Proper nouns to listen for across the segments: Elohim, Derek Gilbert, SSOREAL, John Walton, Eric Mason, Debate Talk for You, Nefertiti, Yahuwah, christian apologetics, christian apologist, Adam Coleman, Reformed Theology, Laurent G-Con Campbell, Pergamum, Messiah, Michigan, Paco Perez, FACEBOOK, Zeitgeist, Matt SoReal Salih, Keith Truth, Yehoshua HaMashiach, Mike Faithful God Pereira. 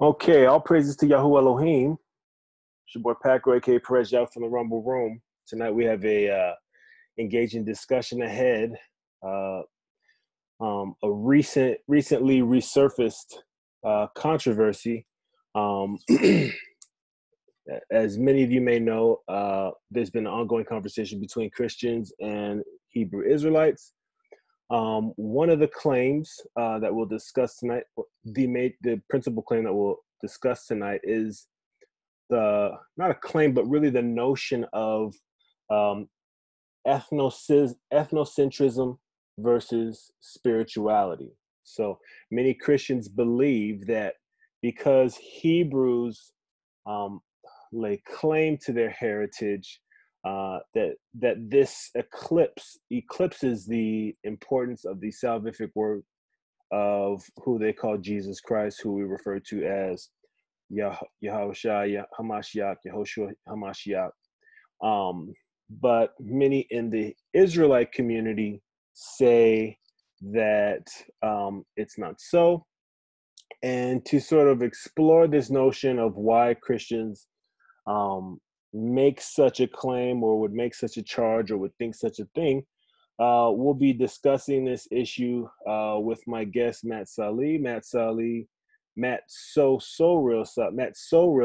Okay, all praises to Yahuwah Elohim. It's your boy Paco, aka Perez, out from the Rumble Room. Tonight we have a engaging discussion ahead. A recently resurfaced controversy. As many of you may know, there's been an ongoing conversation between Christians and Hebrew Israelites. One of the claims that we'll discuss tonight, the principal claim that we'll discuss tonight, is not a claim, but really the notion of ethnocentrism versus spirituality. So many Christians believe that because Hebrews lay claim to their heritage, that this eclipses the importance of the salvific work of who they call Jesus Christ, who we refer to as Yahushua HaMashiach, Yehoshua HaMashiach. But many in the Israelite community say that it's not so. And to sort of explore this notion of why Christians make such a claim or would make such a charge or would think such a thing, we'll be discussing this issue with my guest, Matt Salih. Matt SoReal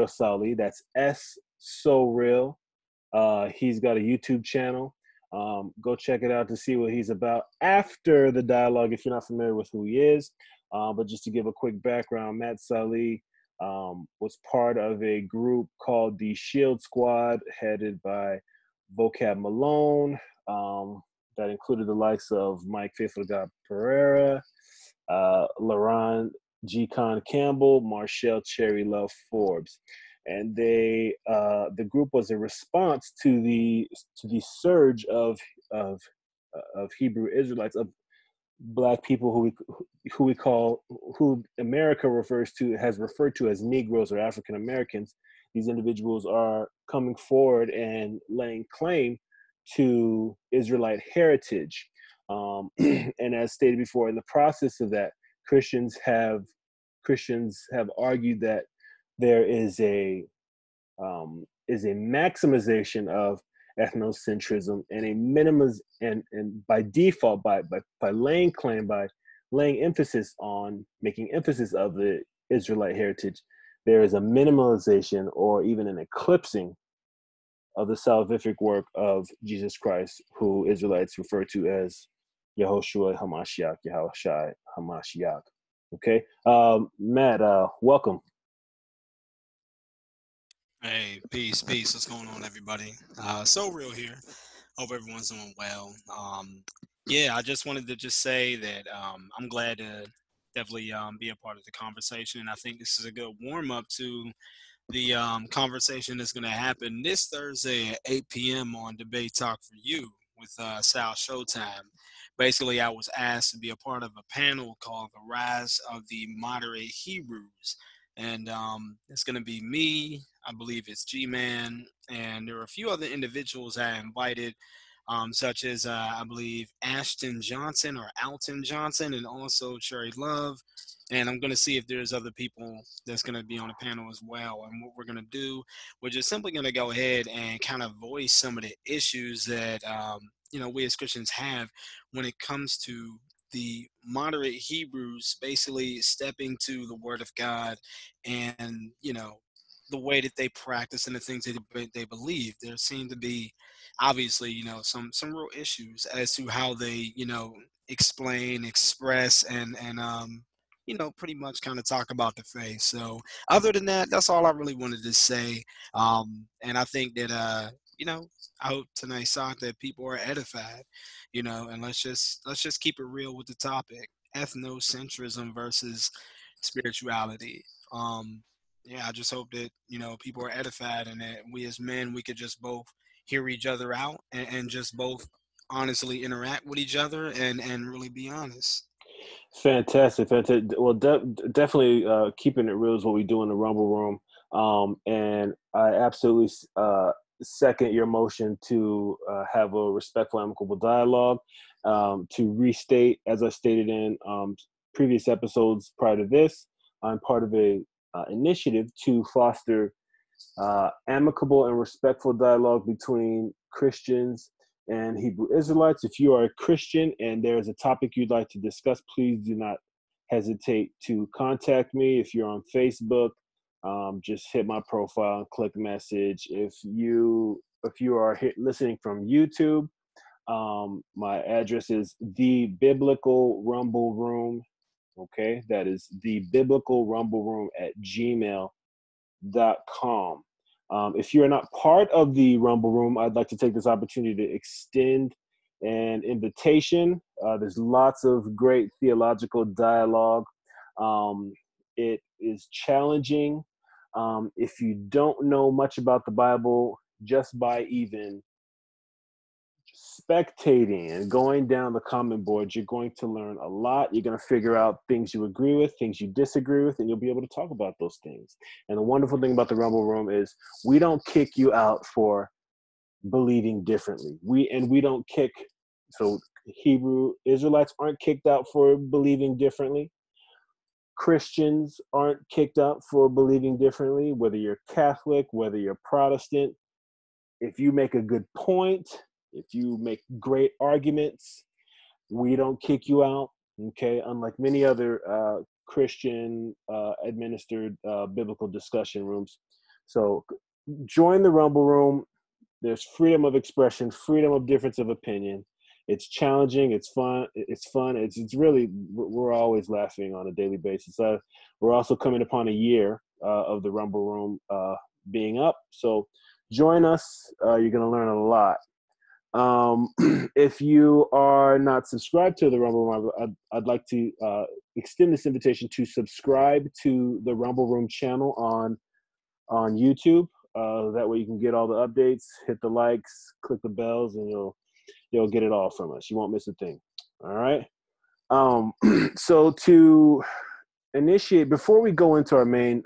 Salih, that's S SoReal. He's got a YouTube channel. Go check it out to see what he's about after the dialogue if you're not familiar with who he is. But just to give a quick background, Matt Salih was part of a group called the Shield Squad, headed by Vocab Malone, that included the likes of Mike Faithful God Pereira, Laurent G-Con Campbell, Marshall Cherry Love Forbes. And they, the group was a response to the surge of Hebrew Israelites, of Black people who America has referred to as Negroes or African Americans. These individuals are coming forward and laying claim to Israelite heritage. And as stated before, in the process of that, Christians have argued that there is a maximization of ethnocentrism and a minimiz, and by default, by laying claim, by laying emphasis on, making emphasis of the Israelite heritage, there is a minimalization or even an eclipsing of the salvific work of Jesus Christ, who Israelites refer to as Yehoshua HaMashiach, Yahushai HaMashiach. Okay, Matt, welcome. Hey, peace. What's going on, everybody? SoReal here. Hope everyone's doing well. Yeah, I just wanted to just say that I'm glad to definitely be a part of the conversation. And I think this is a good warm-up to the conversation that's going to happen this Thursday at 8 p.m. on Debate Talk for You with South Showtime. Basically, I was asked to be a part of a panel called The Rise of the Moderate Hebrews. And it's going to be me, I believe it's G-Man, and there are a few other individuals I invited, such as, I believe, Ashton Johnson or Alton Johnson, and also Cherry Love. And I'm going to see if there's other people that's going to be on the panel as well. And what we're going to do, we're just simply going to go ahead and kind of voice some of the issues that, you know, we as Christians have when it comes to the moderate Hebrews basically stepping to the word of God and, you know, the way that they practice and the things that they believe. There seem to be, obviously, you know, some real issues as to how they, you know, explain, express, and you know, pretty much kind of talk about the faith. So other than that, that's all I really wanted to say. And I think that, you know, I hope tonight's talk that people are edified, you know, and let's just keep it real with the topic: ethnocentrism versus spirituality. Yeah, I just hope that, you know, people are edified and that we as men, we could just both hear each other out and just both honestly interact with each other and really be honest. Fantastic. Well, definitely keeping it real is what we do in the Rumble Room. And I absolutely second your motion to have a respectful, amicable dialogue. To restate, as I stated in previous episodes prior to this, I'm part of a initiative to foster amicable and respectful dialogue between Christians and Hebrew Israelites. If you are a Christian and there is a topic you'd like to discuss, please do not hesitate to contact me. If you're on Facebook, just hit my profile and click message. If you are listening from YouTube, my address is The Biblical Rumble Room. Okay, that is The Biblical Rumble Room @gmail.com. If you're not part of the Rumble Room, I'd like to take this opportunity to extend an invitation. There's lots of great theological dialogue. It is challenging. If you don't know much about the Bible, just by even spectating and going down the comment board, you're going to learn a lot. You're going to figure out things you agree with, things you disagree with, and you'll be able to talk about those things. And the wonderful thing about the Rumble Room is we don't kick you out for believing differently. We don't kick, so Hebrew Israelites aren't kicked out for believing differently. Christians aren't kicked out for believing differently, whether you're Catholic, whether you're Protestant. If you make a good point, if you make great arguments, we don't kick you out, okay? Unlike many other Christian administered biblical discussion rooms. So join the Rumble Room. There's freedom of expression, freedom of difference of opinion. It's challenging. It's fun. It's really, we're always laughing on a daily basis. We're also coming upon a year of the Rumble Room being up. So join us. You're going to learn a lot. If you are not subscribed to the Rumble Room, I'd like to extend this invitation to subscribe to the Rumble Room channel on YouTube. That way you can get all the updates, hit the likes, click the bells, and you'll get it all from us. You won't miss a thing. All right. So to initiate, before we go into our main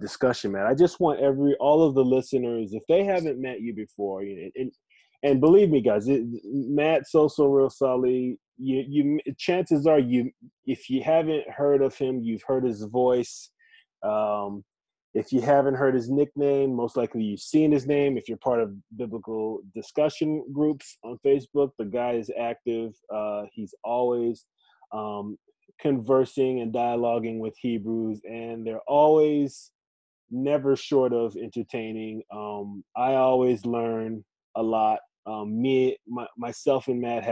discussion, man, I just want all of the listeners, if they haven't met you before, and believe me, guys, Matt SoReal Salih, chances are if you haven't heard of him, you've heard his voice. If you haven't heard his nickname, most likely you've seen his name. If you're part of biblical discussion groups on Facebook, the guy is active. He's always conversing and dialoguing with Hebrews, and they're always never short of entertaining. I always learn a lot. Myself and Matt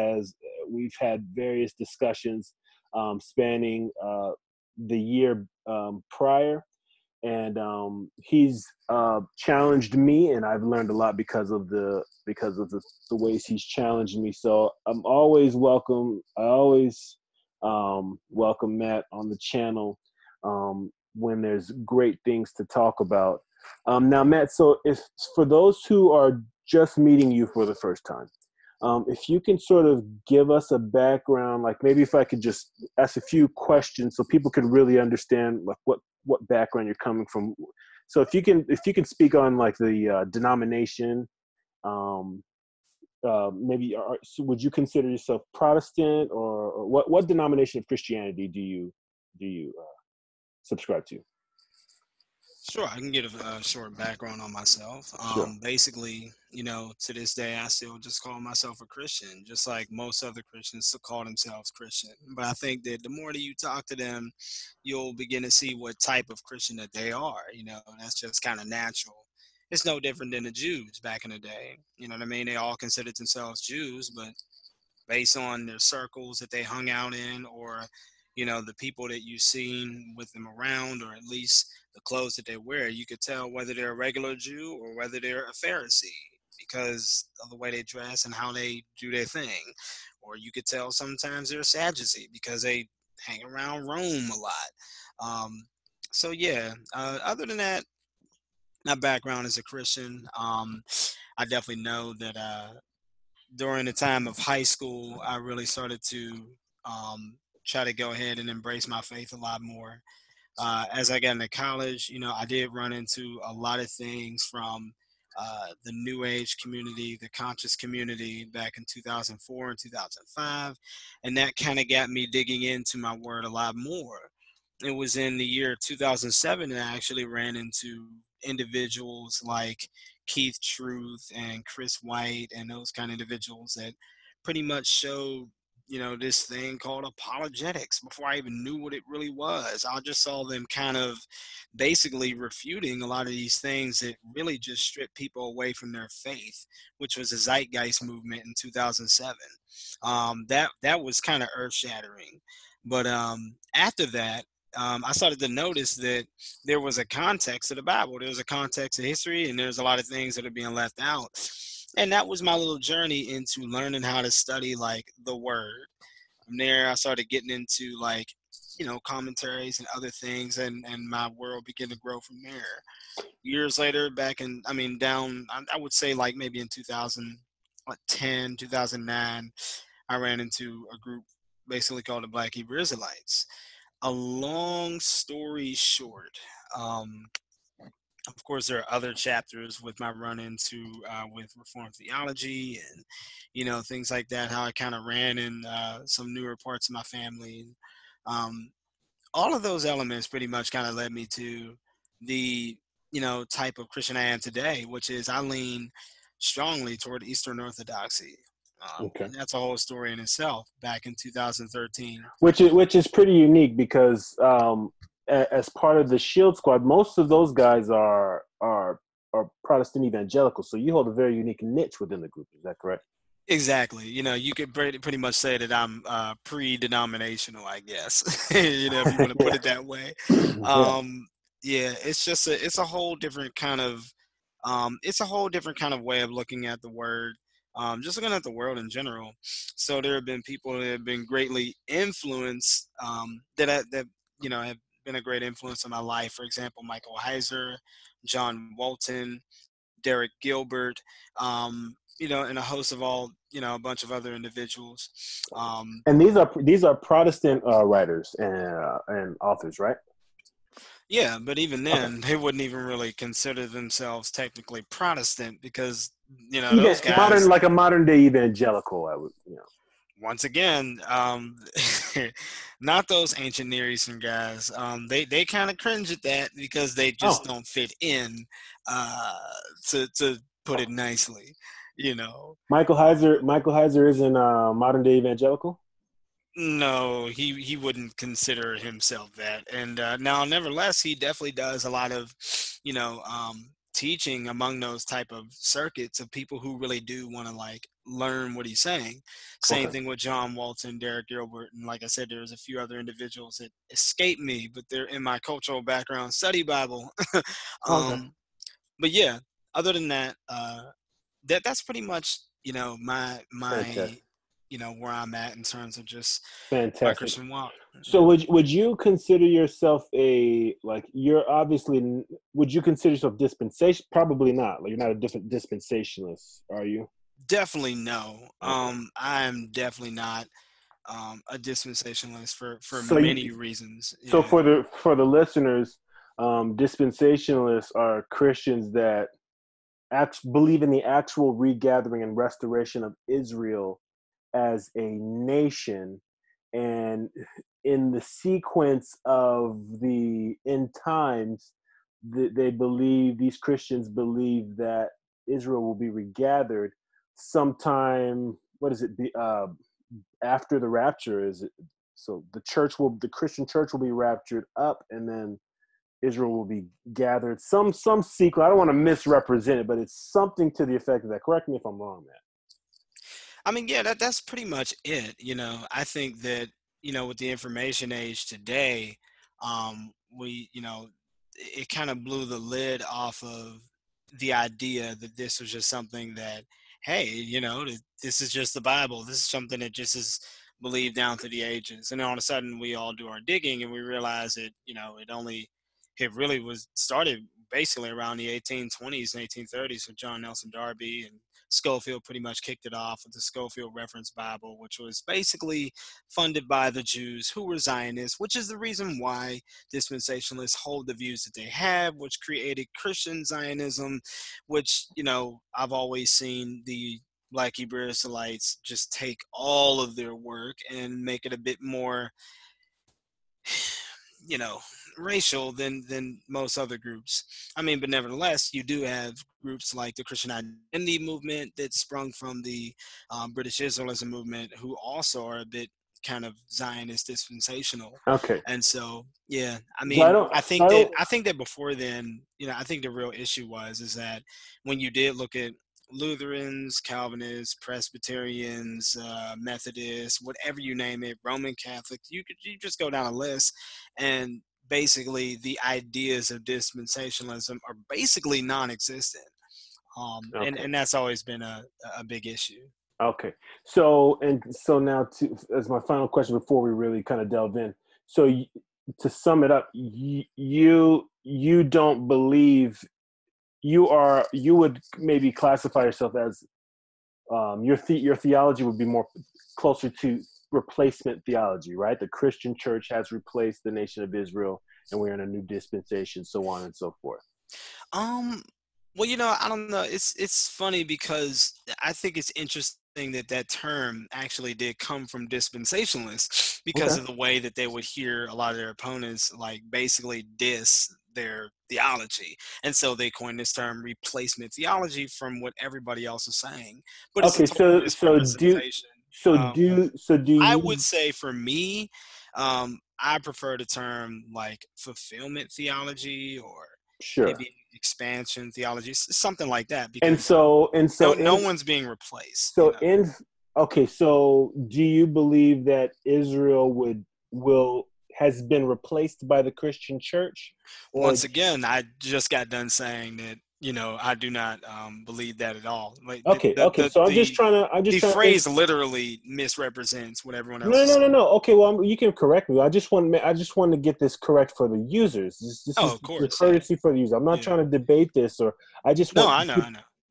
we've had various discussions spanning the year prior. And he's challenged me, and I've learned a lot because of the ways he's challenged me. So I always welcome Matt on the channel when there's great things to talk about. Now, Matt, so if for those who are just meeting you for the first time, if you can sort of give us a background, like maybe if I could just ask a few questions so people could really understand like what background you're coming from. So if you can speak on like the denomination, maybe would you consider yourself Protestant or what denomination of Christianity do you subscribe to? Sure. I can give a short background on myself. Sure. Basically, to this day, I still just call myself a Christian, just like most other Christians still call themselves Christian. But I think that the more that you talk to them, you'll begin to see what type of Christian that they are. That's just kind of natural. It's no different than the Jews back in the day. You know what I mean? They all considered themselves Jews, but based on their circles that they hung out in or the people that you've seen with them around, or at least the clothes that they wear, you could tell whether they're a regular Jew or whether they're a Pharisee because of the way they dress and how they do their thing. Or you could tell sometimes they're a Sadducee because they hang around Rome a lot. Other than that, my background is a Christian. I definitely know that during the time of high school, I really started to try to go ahead and embrace my faith a lot more. As I got into college, I did run into a lot of things from the New Age community, the conscious community back in 2004 and 2005. And that kind of got me digging into my word a lot more. it was in the year 2007 that I actually ran into individuals like Keith Truth and Chris White and those kind of individuals that pretty much showed, you know, this thing called apologetics before I even knew what it really was. I just saw them kind of basically refuting a lot of these things that really just stripped people away from their faith, which was the Zeitgeist movement in 2007. That was kind of earth shattering. But after that, I started to notice that there was a context of the Bible. There was a context of history, and there's a lot of things that are being left out. And that was my little journey into learning how to study, like, the Word. From there, I started getting into, like, you know, commentaries and other things, and my world began to grow from there. Years later, back in, I would say, like, maybe in 2010, 2009, I ran into a group basically called the Black Hebrew Israelites. A long story short, of course, there are other chapters with my run into with Reformed Theology and, you know, things like that, how I kind of ran in some newer parts of my family. All of those elements pretty much kind of led me to the, you know, type of Christian I am today, which is I lean strongly toward Eastern Orthodoxy. Okay. And that's a whole story in itself back in 2013. Which is pretty unique because as part of the Shield Squad, most of those guys are Protestant evangelicals. So you hold a very unique niche within the group. Is that correct? Exactly. You know, you could pretty much say that I'm pre-denominational, I guess, you know, if you want to put it that way. Yeah, it's just it's a whole different kind of way of looking at the Word. Just looking at the world in general. So there have been people that have been greatly influenced, that have been a great influence on my life. For example, Michael Heiser, John Walton, Derek Gilbert, and a host of a bunch of other individuals. And these are Protestant writers and authors, right? Yeah, but even then, they wouldn't even really consider themselves technically Protestant because, you know, those guys... like a modern-day evangelical, I would, you know. Once again, not those ancient Near Eastern guys. They kind of cringe at that because they just don't fit in, to put it nicely, you know. Michael Heiser isn't a modern-day evangelical? No, he wouldn't consider himself that. And now, nevertheless, he definitely does a lot of, you know, teaching among those type of circuits of people who really do want to, like, learn what he's saying. Same thing with John Walton, Derek Gilbert. And like I said, there's a few other individuals that escape me, but they're in my cultural background study Bible. But yeah, other than that, that's pretty much, you know, my... Okay. You know, where I'm at in terms of just my Christian walk. So would you consider yourself would you consider yourself dispensation? Probably not. Like, you're not a different dispensationalist, are you? Definitely no. I'm definitely not a dispensationalist for many reasons. So know. for the listeners, dispensationalists are Christians that believe in the actual regathering and restoration of Israel as a nation, and in the sequence of the end times, these Christians believe that Israel will be regathered sometime. What is it? After the rapture, is it? So the Christian church will be raptured up, and then Israel will be gathered. Some sequence. I don't want to misrepresent it, but it's something to the effect of that. Correct me if I'm wrong, man. I mean, yeah, that's pretty much it. You know, I think that, you know, with the information age today, it kind of blew the lid off of the idea that this was just something that, hey, you know, this is just the Bible. This is something that just is believed down through the ages. And all of a sudden we all do our digging and we realize that, you know, it really was started basically around the 1820s and 1830s with John Nelson Darby, and Scofield pretty much kicked it off with the Scofield Reference Bible, which was basically funded by the Jews who were Zionists, which is the reason why dispensationalists hold the views that they have, which created Christian Zionism, which, you know, I've always seen the Black Hebrew Israelites just take all of their work and make it a bit more... you know, racial than most other groups. I mean, but nevertheless, you do have groups like the Christian Identity movement that sprung from the British Israelism movement, who also are a bit kind of Zionist dispensational. Okay. And so, yeah, I mean, I think that before then, you know, I think the real issue is that when you did look at Lutherans, Calvinists, Presbyterians, Methodists, whatever you name it, Roman Catholic, you just go down a list, and basically the ideas of dispensationalism are basically non-existent. Okay. and that's always been a big issue. Okay. So now, as my final question before we really kind of delve in, so to sum it up, you don't believe you would maybe classify yourself as your theology would be more closer to replacement theology, right? The Christian church has replaced the nation of Israel, and we're in a new dispensation, so on and so forth. Well, you know, I don't know. It's funny because I think it's interesting that term actually did come from dispensationalists because of the way that they would hear a lot of their opponents like basically diss their theology, and so they coined this term replacement theology from what everybody else is saying. But okay, so do you, I would say for me, I prefer the term like fulfillment theology or maybe expansion theology, something like that. Because no one's being replaced. So you know? So do you believe that Israel has been replaced by the Christian church? Once again, I just got done saying that, you know, I do not believe that at all. Like, the phrase literally misrepresents what everyone else is saying. No. Okay, well, you can correct me. I just want to get this correct for the users. This is of course. Courtesy for the user. I'm not trying to debate this, or I just want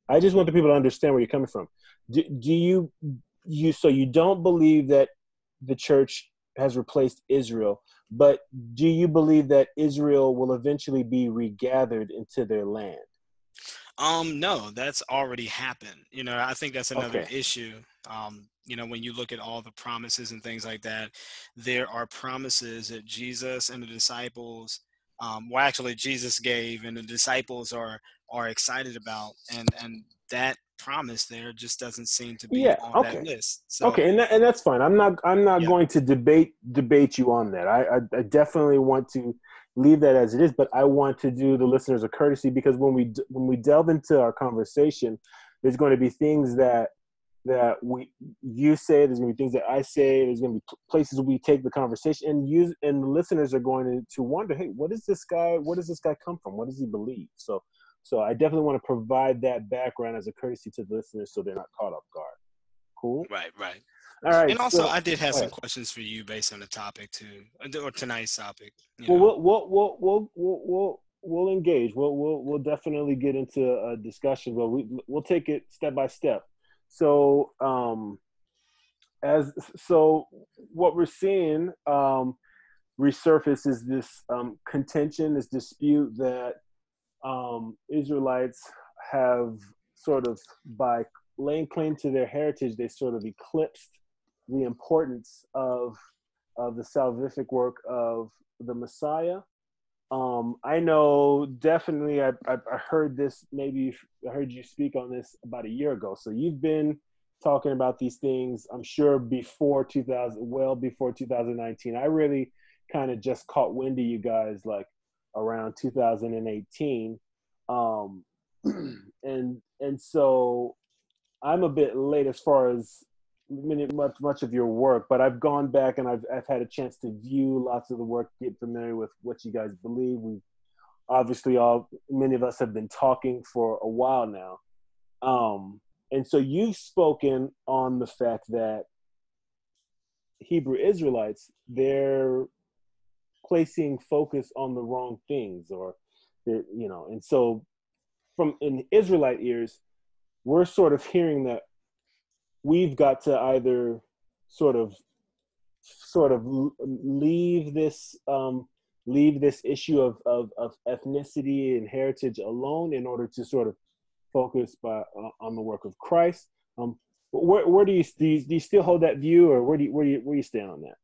I just want the people to understand where you're coming from. Do you you don't believe that the church has replaced Israel, but do you believe that Israel will eventually be regathered into their land? No, that's already happened. You know, I think that's another issue. You know, when you look at all the promises and things like that, there are promises that Jesus and the disciples, Jesus gave and the disciples are excited about, and that promise there just doesn't seem to be on that list. So, and that's fine. I'm not going to debate you on that. I definitely want to leave that as it is, but I want to do the listeners a courtesy, because when we delve into our conversation, there's going to be things that you say, there's going to be things that I say, there's going to be places we take the conversation, and the listeners are going to wonder, hey, where does this guy come from? What does he believe? So I definitely want to provide that background as a courtesy to the listeners so they're not caught off guard. Cool? Right. All right. And also, I did have some questions for you based on the topic, too, or tonight's topic. We'll engage. We'll definitely get into a discussion. Well, we'll take it step by step. So, what we're seeing resurface is this contention, this dispute that Israelites have sort of, by laying claim to their heritage, they sort of eclipsed the importance of the salvific work of the Messiah. I know definitely I heard this, maybe I heard you speak on this about a year ago. So you've been talking about these things, I'm sure, before 2019. I really kind of just caught wind of you guys like around 2018. And so I'm a bit late as far as much of your work, but I've gone back and I've had a chance to view lots of the work, get familiar with what you guys believe. We obviously many of us have been talking for a while now. And so you've spoken on the fact that Hebrew Israelites, they're placing focus on the wrong things, or that, you know, and so from in Israelite ears, we're sort of hearing that we've got to either sort of leave this issue of ethnicity and heritage alone in order to sort of focus on the work of Christ. Where do you still hold that view, or where do you stand on that?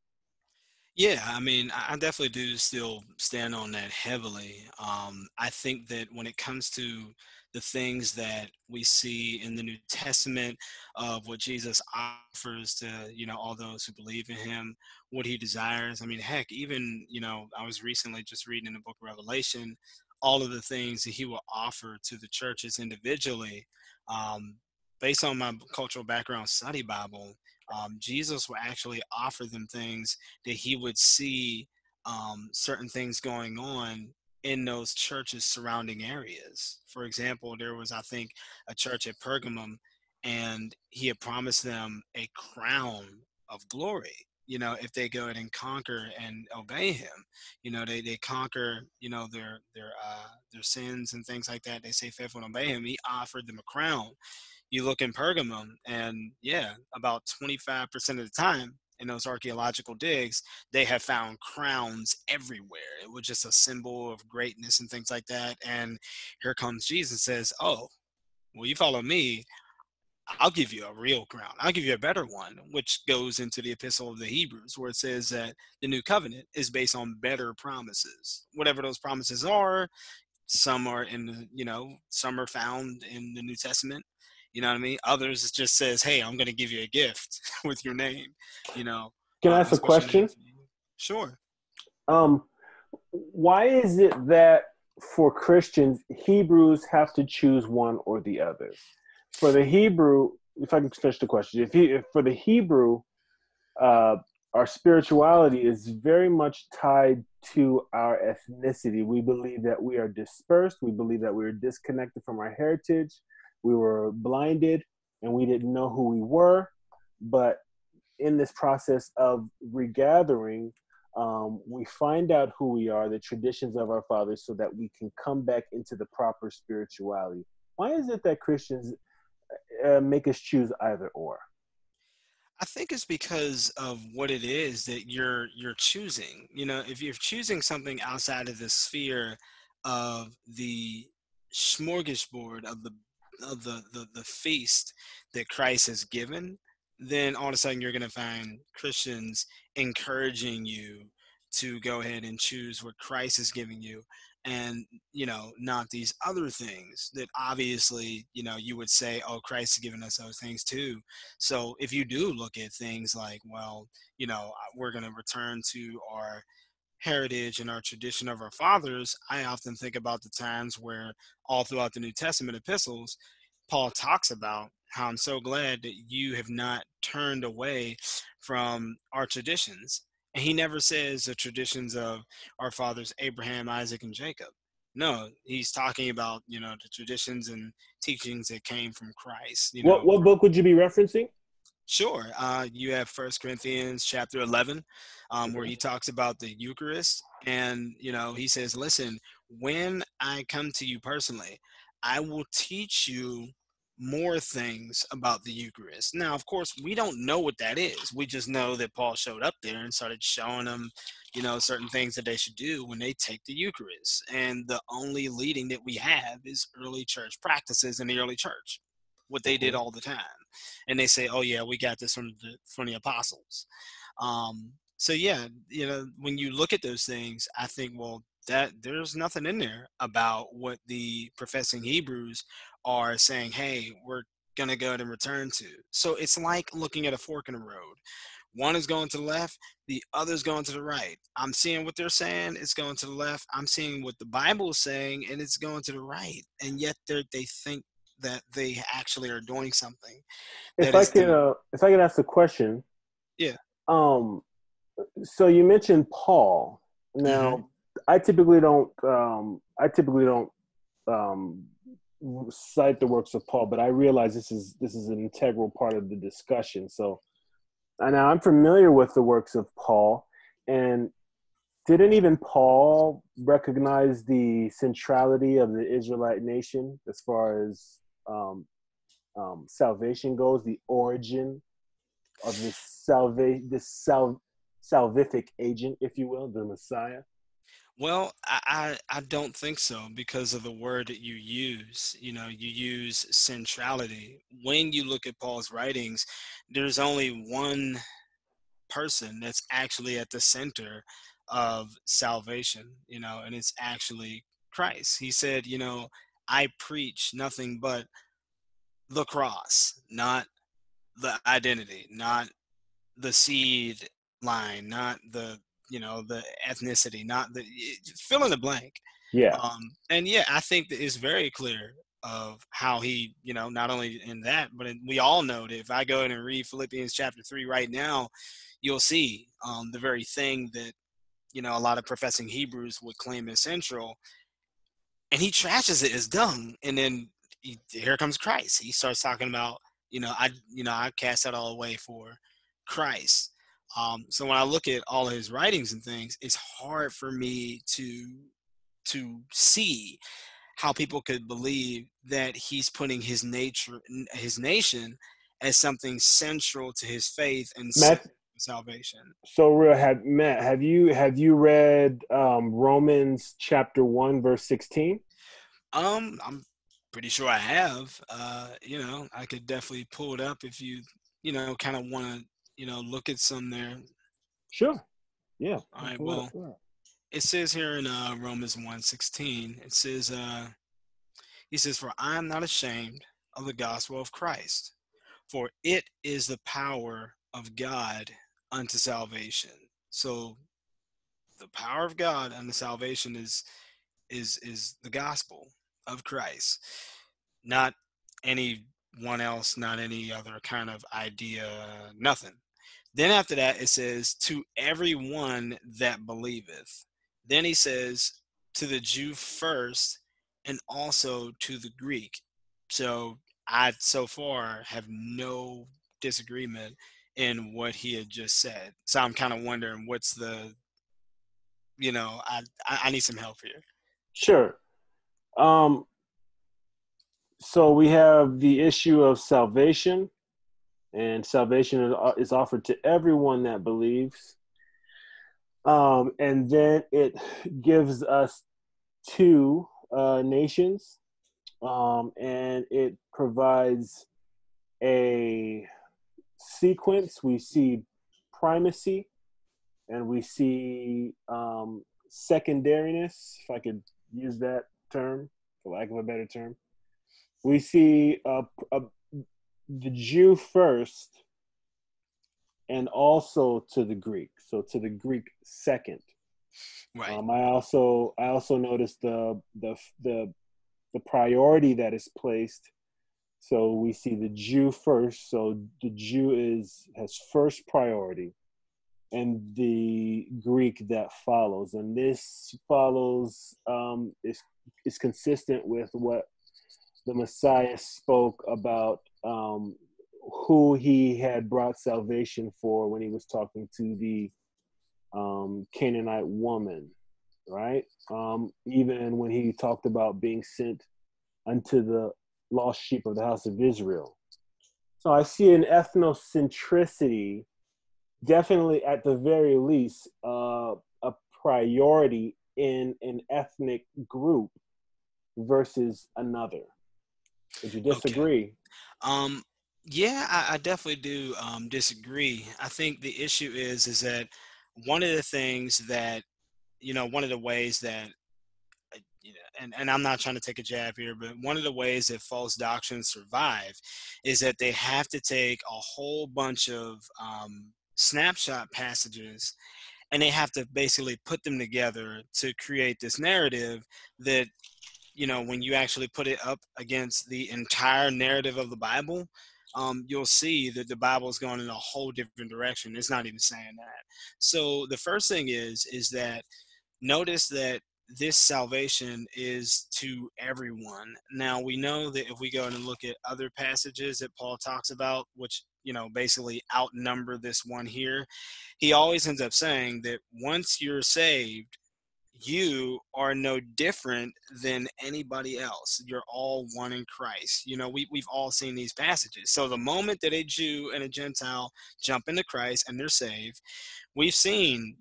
Yeah, I mean, I definitely do still stand on that heavily. I think that when it comes to the things that we see in the New Testament of what Jesus offers to, you know, all those who believe in him, what he desires. I mean, heck, even, you know, I was recently just reading in the book of Revelation, all of the things that he will offer to the churches individually. Based on my cultural background study Bible, Jesus will actually offer them things that he would see certain things going on in those churches' surrounding areas. For example, there was, I think, a church at Pergamum, and he had promised them a crown of glory, you know, if they go ahead and conquer and obey him. You know, they conquer, you know, their sins and things like that. They say faithful and obey him. He offered them a crown. You look in Pergamum, and yeah, about 25% of the time in those archaeological digs, they have found crowns everywhere. It was just a symbol of greatness and things like that. And here comes Jesus and says, oh, well, you follow me. I'll give you a real crown. I'll give you a better one, which goes into the Epistle of the Hebrews, where it says that the new covenant is based on better promises. Whatever those promises are, some are in the, you know, some are found in the New Testament. You know what I mean? Others, it just says, hey, I'm going to give you a gift with your name, you know. Can I ask a question? Sure. Why is it that for Christians, Hebrews have to choose one or the other? For the Hebrew, if I can finish the question, if for the Hebrew, our spirituality is very much tied to our ethnicity. We believe that we are dispersed. We believe that we are disconnected from our heritage. We were blinded and we didn't know who we were, but in this process of regathering, we find out who we are, the traditions of our fathers, so that we can come back into the proper spirituality. Why is it that Christians make us choose either or? I think it's because of what it is that you're choosing. You know, if you're choosing something outside of the sphere of the smorgasbord of the feast that Christ has given, then all of a sudden you're going to find Christians encouraging you to go ahead and choose what Christ is giving you, and, you know, not these other things that obviously, you know, you would say, oh, Christ has given us those things too. So if you do look at things like, well, you know, we're going to return to our heritage and our tradition of our fathers, I often think about the times where all throughout the New Testament epistles, Paul talks about how I'm so glad that you have not turned away from our traditions. And he never says the traditions of our fathers, Abraham, Isaac, and Jacob. No, he's talking about, you know, the traditions and teachings that came from Christ. You know, what book would you be referencing? Sure. You have 1 Corinthians chapter 11, where he talks about the Eucharist. And, you know, he says, listen, when I come to you personally, I will teach you more things about the Eucharist. Now, of course, we don't know what that is. We just know that Paul showed up there and started showing them, you know, certain things that they should do when they take the Eucharist. And the only leading that we have is early church practices in the early church, what they did all the time. And they say, oh yeah, we got this from the apostles. So yeah, you know, when you look at those things, I think, well, that there's nothing in there about what the professing Hebrews are saying, hey, we're going to go ahead and return to. So it's like looking at a fork in the road. One is going to the left, the other's going to the right. I'm seeing what they're saying, it's going to the left. I'm seeing what the Bible is saying, and it's going to the right. And yet they think that they actually are doing something. If I could ask a question. Yeah. So you mentioned Paul. Now, mm-hmm. I typically don't cite the works of Paul, but I realize this is an integral part of the discussion. So, and now I'm familiar with the works of Paul, and didn't even Paul recognize the centrality of the Israelite nation as far as salvation goes, the origin of this salvific agent, if you will, the Messiah? Well, I don't think so, because of the word that you use. You know, you use centrality. When you look at Paul's writings, there's only one person that's actually at the center of salvation, you know, and it's actually Christ. He said, you know, I preach nothing but the cross, not the identity, not the seed line, not the, you know, the ethnicity, not the, fill in the blank. Yeah. And yeah, I think that it's very clear of how he, you know, not only in that, but we all know that if I go in and read Philippians chapter 3 right now, you'll see the very thing that, you know, a lot of professing Hebrews would claim as central, and he trashes it as dumb. And then here comes Christ. He starts talking about, I cast that all away for Christ. So when I look at all of his writings and things, it's hard for me to see how people could believe that he's putting his nature, his nation, as something central to his faith and salvation. SoReal, have you read Romans chapter 1 verse 16? I'm pretty sure I have. I could definitely pull it up if you kind of want to look at some there. Sure. Yeah. All right. Well, it says here in Romans 1:16, it says, he says, "For I am not ashamed of the gospel of Christ, for it is the power of God unto salvation." So the power of God unto salvation is the gospel of Christ, not anyone else, not any other kind of idea, nothing. Then after that, it says, "To everyone that believeth." Then he says, "To the Jew first, and also to the Greek." So I, so far, have no disagreement in what he had just said. So I'm kind of wondering what's the, I need some help here. Sure. So we have the issue of salvation, and salvation is offered to everyone that believes. And then it gives us two nations, and it provides a sequence. We see primacy, and we see secondariness, if I could use that term, for lack of a better term. We see the Jew first, and also to the Greek. So to the Greek second. Right. I also noticed the priority that is placed. So we see the Jew first. So the Jew has first priority, and the Greek that follows. And this follows is consistent with what the Messiah spoke about, who he had brought salvation for when he was talking to the Canaanite woman, right? Even when he talked about being sent unto the lost sheep of the house of Israel. So I see an ethnocentricity, definitely at the very least, a priority in an ethnic group versus another. Would you disagree? Okay. Yeah, I definitely do disagree. I think the issue is that one of the things that, one of the ways that, and I'm not trying to take a jab here, but one of the ways that false doctrines survive is that they have to take a whole bunch of snapshot passages, and they have to basically put them together to create this narrative that, when you actually put it up against the entire narrative of the Bible, you'll see that the Bible is going in a whole different direction. It's not even saying that. So the first thing is that notice that this salvation is to everyone. Now, we know that if we go and look at other passages that Paul talks about, which, basically outnumber this one here, he always ends up saying that once you're saved, you are no different than anybody else. You're all one in Christ. We've all seen these passages. So the moment that a Jew and a Gentile jump into Christ and they're saved, we've seen,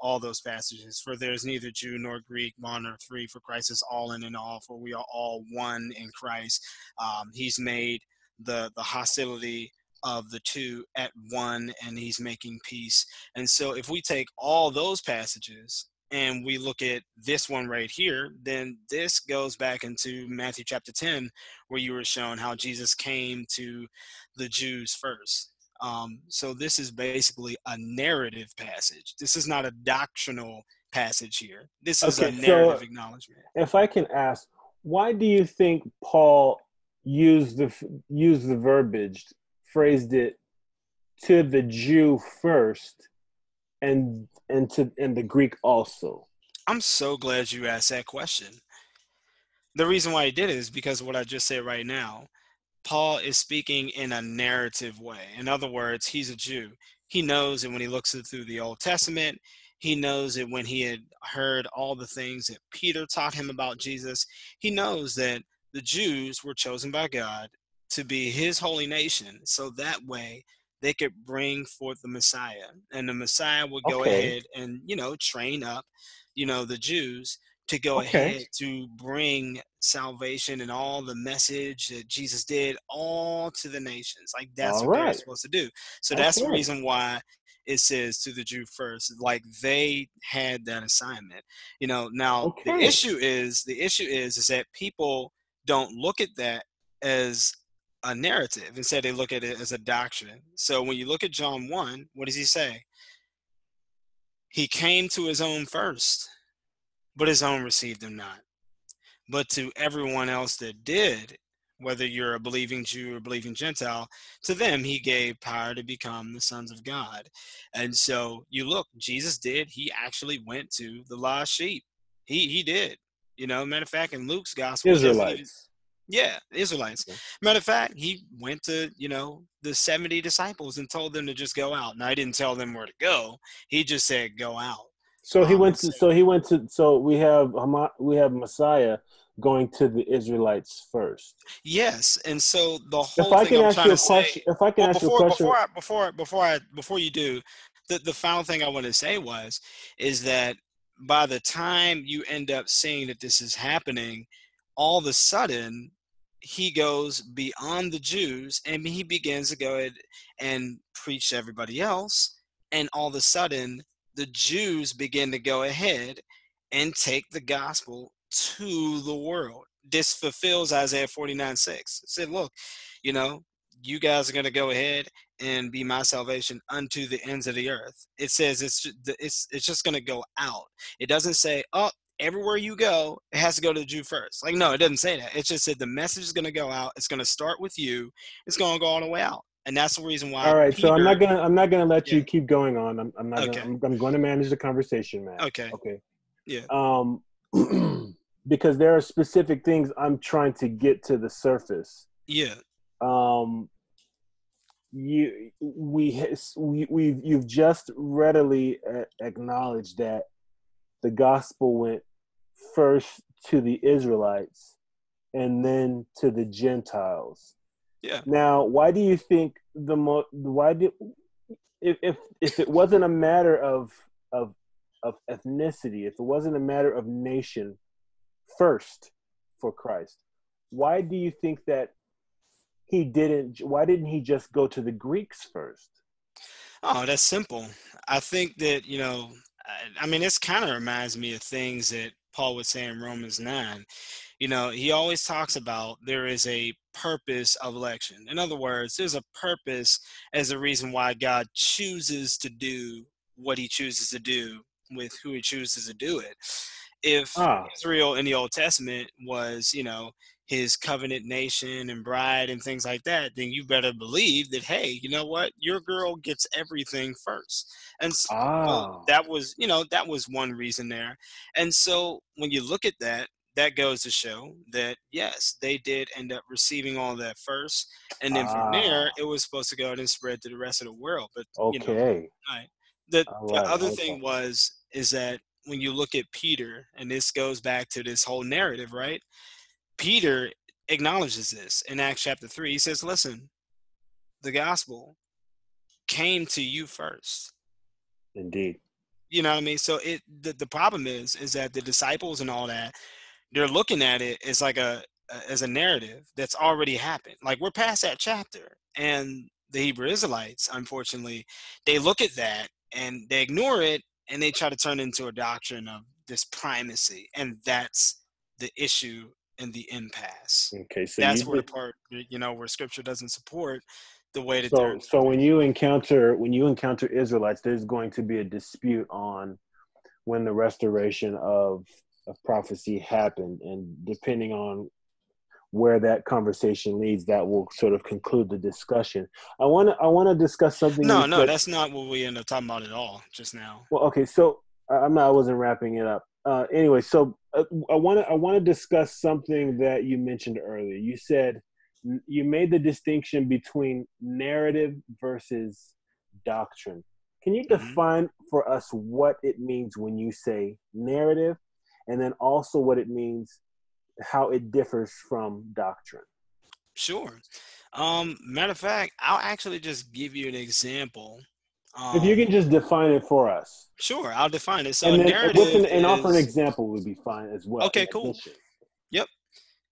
all those passages. For there's neither Jew nor Greek, one nor three, for Christ is all in and all, for we are all one in Christ. He's made the hostility of the two at one, and he's making peace. And so if we take all those passages and we look at this one right here, then this goes back into Matthew chapter 10, where you were shown how Jesus came to the Jews first. So this is basically a narrative passage. This is not a doctrinal passage here. This is a narrative acknowledgement. If I can ask, why do you think Paul used the verbiage, phrased it to the Jew first and the Greek also? I'm so glad you asked that question. The reason why he did it is because of what I just said right now. Paul is speaking in a narrative way. In other words, he's a Jew. He knows it when he looks through the Old Testament. He knows it when he had heard all the things that Peter taught him about Jesus. He knows that the Jews were chosen by God to be his holy nation, so that way they could bring forth the Messiah. And the Messiah would go ahead and, train up, the Jews to go ahead to bring salvation and all the message that Jesus did all to the nations. Like, that's what they're supposed to do. So that's the reason why it says to the Jew first, like they had that assignment. The issue is that people don't look at that as a narrative. Instead, they look at it as a doctrine. So when you look at John 1, what does he say? He came to his own first, but his own received him not. But to everyone else that did, whether you're a believing Jew or believing Gentile, to them he gave power to become the sons of God. And so you look, Jesus did. He actually went to the lost sheep. He did. Matter of fact, in Luke's gospel, Israelites. Matter of fact, he went to, the 70 disciples and told them to just go out. And I didn't tell them where to go. He just said, go out. So we have Messiah going to the Israelites first. Yes. And so the whole thing I'm trying to say, if I can ask you a question, before you do, the final thing I want to say is that by the time you end up seeing that this is happening, all of a sudden he goes beyond the Jews and he begins to go ahead and preach to everybody else. And all of a sudden the Jews begin to go ahead and take the gospel to the world. This fulfills Isaiah 49:6. It said, look, you guys are going to go ahead and be my salvation unto the ends of the earth. It says it's just going to go out. It doesn't say, everywhere you go, it has to go to the Jew first. Like, no, it doesn't say that. It just said the message is going to go out. It's going to start with you. It's going to go all the way out. And that's the reason why. All right, Peter, so I'm not gonna let you keep going on. I'm going to manage the conversation, man. Okay. Yeah. Because there are specific things I'm trying to get to the surface. Yeah. You've just readily acknowledged that the gospel went first to the Israelites and then to the Gentiles. Yeah. Now, why do you think if it wasn't a matter of ethnicity, if it wasn't a matter of nation first for Christ, why do you think that why didn't he just go to the Greeks first? Oh, that's simple. I think that, this kind of reminds me of things that Paul would say in Romans 9. He always talks about there is a purpose of election. In other words, there's a purpose as a reason why God chooses to do what he chooses to do with who he chooses to do it. If Israel in the Old Testament was, his covenant nation and bride and things like that, then you better believe that, hey, you know what? Your girl gets everything first. And so that was one reason there. And so when you look at that, that goes to show that, yes, they did end up receiving all that first. And then from there, it was supposed to go out and spread to the rest of the world. But the other thing is that when you look at Peter, and this goes back to this whole narrative, right? Peter acknowledges this in Acts chapter 3. He says, listen, the gospel came to you first. Indeed. You know what I mean? So the problem is that the disciples and all that, they're looking at it as like a narrative that's already happened. Like, we're past that chapter, and the Hebrew Israelites, unfortunately, they look at that and they ignore it, and they try to turn it into a doctrine of this primacy. And that's the issue and the impasse. Okay, so that's where the part, you know, where Scripture doesn't support the way that. So when you encounter Israelites, there's going to be a dispute on when the restoration of prophecy happened, and depending on where that conversation leads, that will sort of conclude the discussion. I want to discuss something. No, that's not what we end up talking about at all just now. Well, okay, so I wasn't wrapping it up. Anyway, so I want to discuss something that you mentioned earlier. You said you made the distinction between narrative versus doctrine. Can you define for us what it means when you say narrative, and then also what it means, how it differs from doctrine? Sure. Matter of fact, I'll actually just give you an example. If you can just define it for us. Sure, I'll define it. So, and narrative offer an example would be fine as well. Okay, cool. Yep.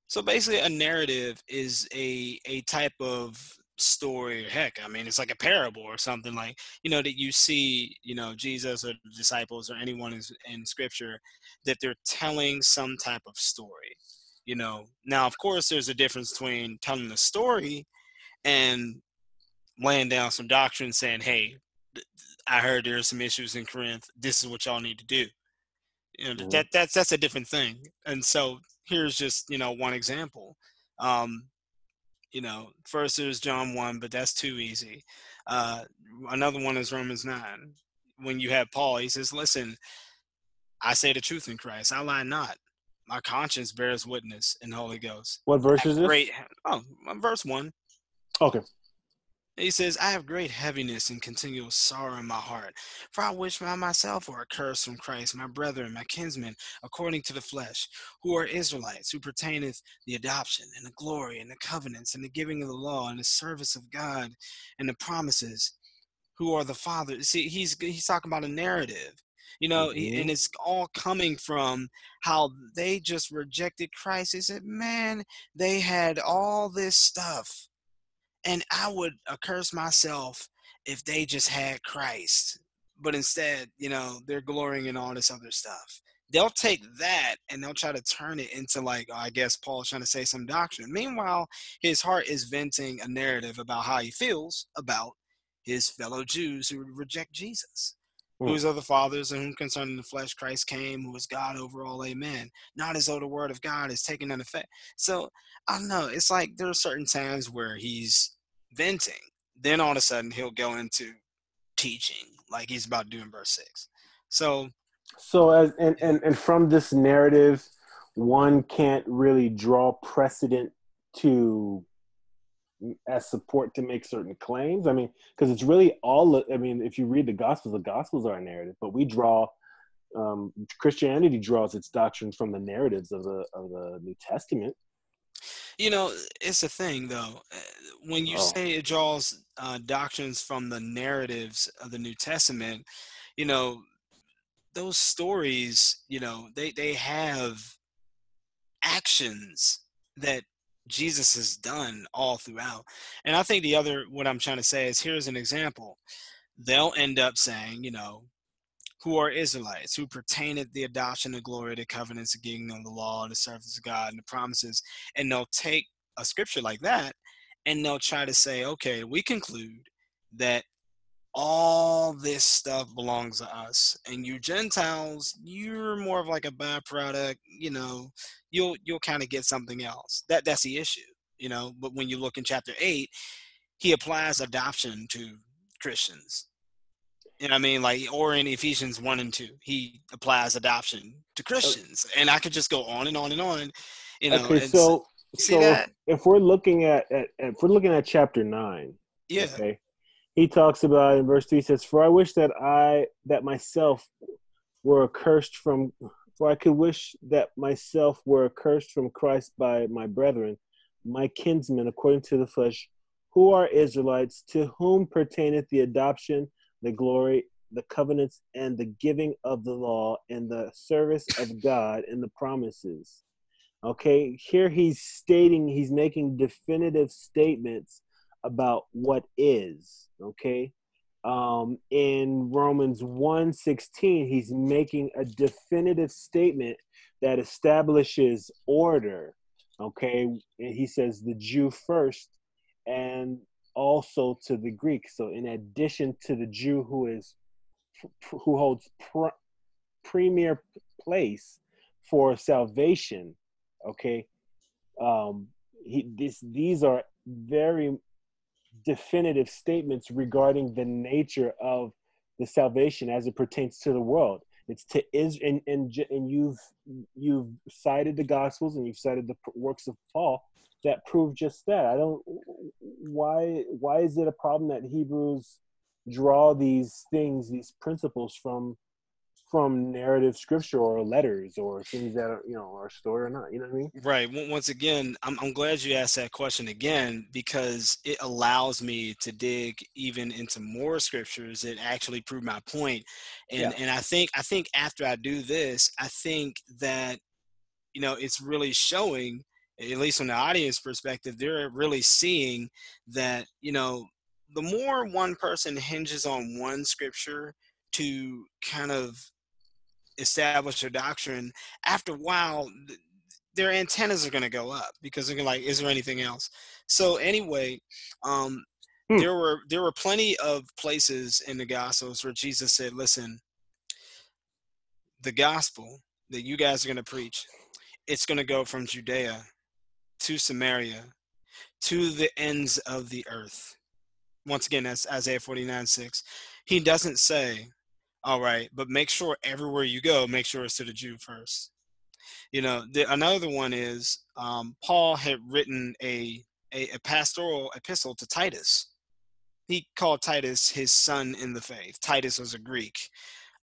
So basically, a narrative is a type of story. Heck, I mean, it's like a parable or something, like, you know, that you see, you know, Jesus or the disciples or anyone in Scripture, that they're telling some type of story. You know, now, of course, there's a difference between telling a story and laying down some doctrine saying, hey, I heard there's some issues in Corinth. This is what y'all need to do. You know, that's a different thing. And so here's just, you know, one example. You know, first there's John 1, but that's too easy. Another one is Romans 9. When you have Paul, he says, listen, I say the truth in Christ. I lie not. My conscience bears witness in the Holy Ghost. What verse is this? Verse 1. Okay. He says, I have great heaviness and continual sorrow in my heart, for I wish I myself were accursed from Christ, my brethren, my kinsmen, according to the flesh, who are Israelites, who pertaineth the adoption, and the glory, and the covenants, and the giving of the law, and the service of God, and the promises, who are the Father. See, he's talking about a narrative, you know, and it's all coming from how they just rejected Christ. He said, man, they had all this stuff, and I would accurse myself if they just had Christ. But instead, you know, they're glorying in all this other stuff. They'll take that and they'll try to turn it into, like, I guess Paul's trying to say some doctrine. Meanwhile, his heart is venting a narrative about how he feels about his fellow Jews who reject Jesus. Whose are the fathers, and whom concerning the flesh Christ came, who is God over all, amen. Not as though the word of God is taken into effect. So, I don't know. It's like there are certain times where he's venting, then all of a sudden he'll go into teaching, like he's about to do in verse 6. So from this narrative, one can't really draw precedent to as support to make certain claims. I mean, because it's really all. I mean, if you read the Gospels are a narrative, but we draw. Christianity draws its doctrine from the narratives of the New Testament. You know, it's a thing, though. When you say it draws doctrines from the narratives of the New Testament, you know, those stories, you know, they have actions that Jesus has done all throughout. And I think what I'm trying to say is, here's an example. They'll end up saying, you know, who are Israelites, who pertaineth the adoption, the glory, the covenants, the giving of the law, the service of God, and the promises. And they'll take a scripture like that, and they'll try to say, okay, we conclude that all this stuff belongs to us, and you Gentiles, you're more of like a byproduct. You know, you'll kind of get something else. That's the issue, you know. But when you look in chapter 8, he applies adoption to Christians. You know what I mean? Like, or in Ephesians 1 and 2, he applies adoption to Christians. And I could just go on and on and on. You know, okay, if we're looking at chapter 9, yeah. Okay, he talks about in verse 3, says, for I wish that myself were accursed from, for I could wish that myself were accursed from Christ by my brethren, my kinsmen, according to the flesh, who are Israelites, to whom pertaineth the adoption, the glory, the covenants, and the giving of the law, and the service of God, and the promises. Okay, here he's making definitive statements about what is, okay? In Romans 1:16, he's making a definitive statement that establishes order, okay? And he says the Jew first and also to the Greek. So in addition to the Jew who holds premier place for salvation, okay? These are very definitive statements regarding the nature of the salvation as it pertains to the world. It's to Israel, and you've cited the Gospels and you've cited the works of Paul that prove just that. I don't. Why is it a problem that Hebrews draw these things, these principles from narrative scripture or letters or things that are, are stored or not, you know what I mean? Right. Once again, I'm glad you asked that question again, because it allows me to dig even into more scriptures that actually prove my point. And I think after I do this, I think that, it's really showing, at least from the audience perspective, they're really seeing that, the more one person hinges on one scripture to kind of establish their doctrine, after a while, their antennas are going to go up because they're like, is there anything else? So anyway, there were plenty of places in the Gospels where Jesus said, listen, the gospel that you guys are going to preach, it's going to go from Judea to Samaria to the ends of the earth. Once again, that's Isaiah 49:6. He doesn't say, all right, but make sure everywhere you go, make sure it's to the Jew first. Another one is Paul had written a pastoral epistle to Titus. He called Titus his son in the faith. Titus was a Greek,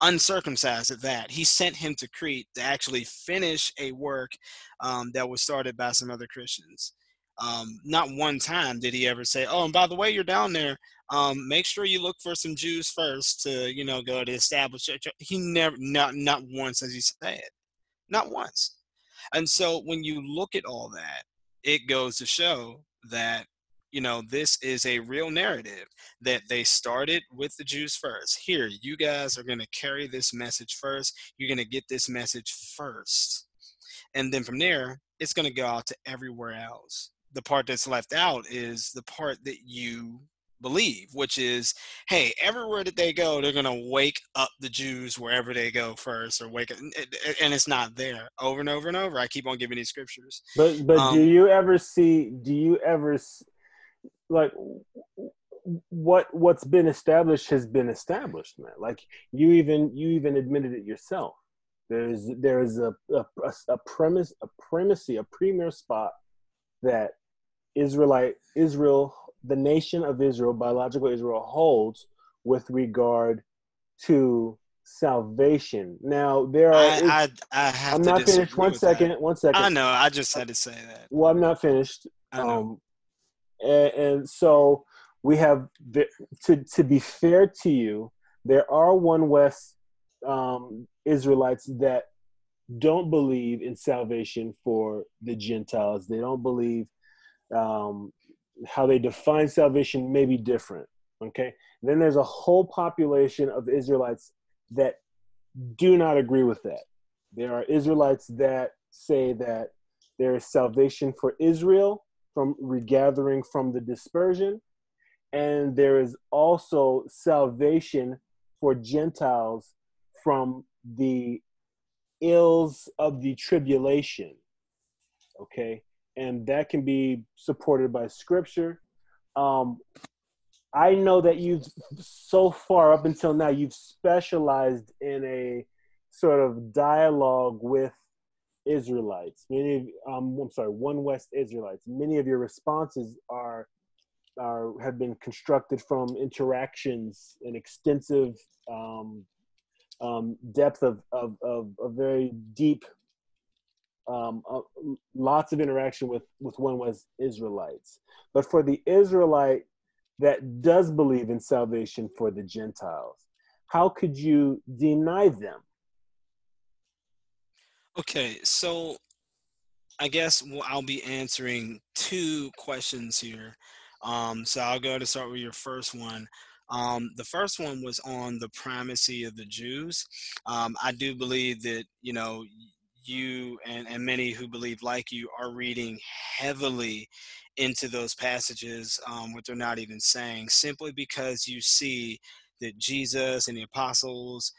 uncircumcised at that. He sent him to Crete to actually finish a work that was started by some other Christians. Not one time did he ever say, oh, and by the way, you're down there, make sure you look for some Jews first to, go to establish church. He never, not once as he said, not once. And so when you look at all that, it goes to show that, this is a real narrative that they started with the Jews first. Here, you guys are going to carry this message first. You're going to get this message first. And then from there, it's going to go out to everywhere else. The part that's left out is the part that you believe, which is, hey, everywhere that they go, they're going to wake up the Jews wherever they go first, or wake up, and it's not there over and over and over. I keep on giving these scriptures. But do you ever see what's been established has been established, man. Like you even admitted it yourself. There is a premier spot that Israel, the nation of Israel, biological Israel, holds with regard to salvation. Now there are. I have. I'm to not finished. One second. I know. I just had to say that. Well, I'm not finished. I know. And so we have to be fair to you. There are one West Israelites that don't believe in salvation for the Gentiles. They don't believe how they define salvation may be different. Okay. And then there's a whole population of Israelites that do not agree with that. There are Israelites that say that there is salvation for Israel from regathering from the dispersion. And there is also salvation for Gentiles from the ills of the tribulation, okay? And that can be supported by scripture. I know that you've so far up until now, you've specialized in a sort of dialogue with Israelites. One West Israelites. Many of your responses have been constructed from interactions and extensive depth of a very deep, lots of interaction with one West Israelites. But for the Israelite that does believe in salvation for the Gentiles, how could you deny them? Okay, so I guess I'll be answering two questions here. So I'll go to start with your first one. The first one was on the primacy of the Jews. I do believe that, you know, you and many who believe like you are reading heavily into those passages, what they're not even saying, simply because you see that Jesus and the apostles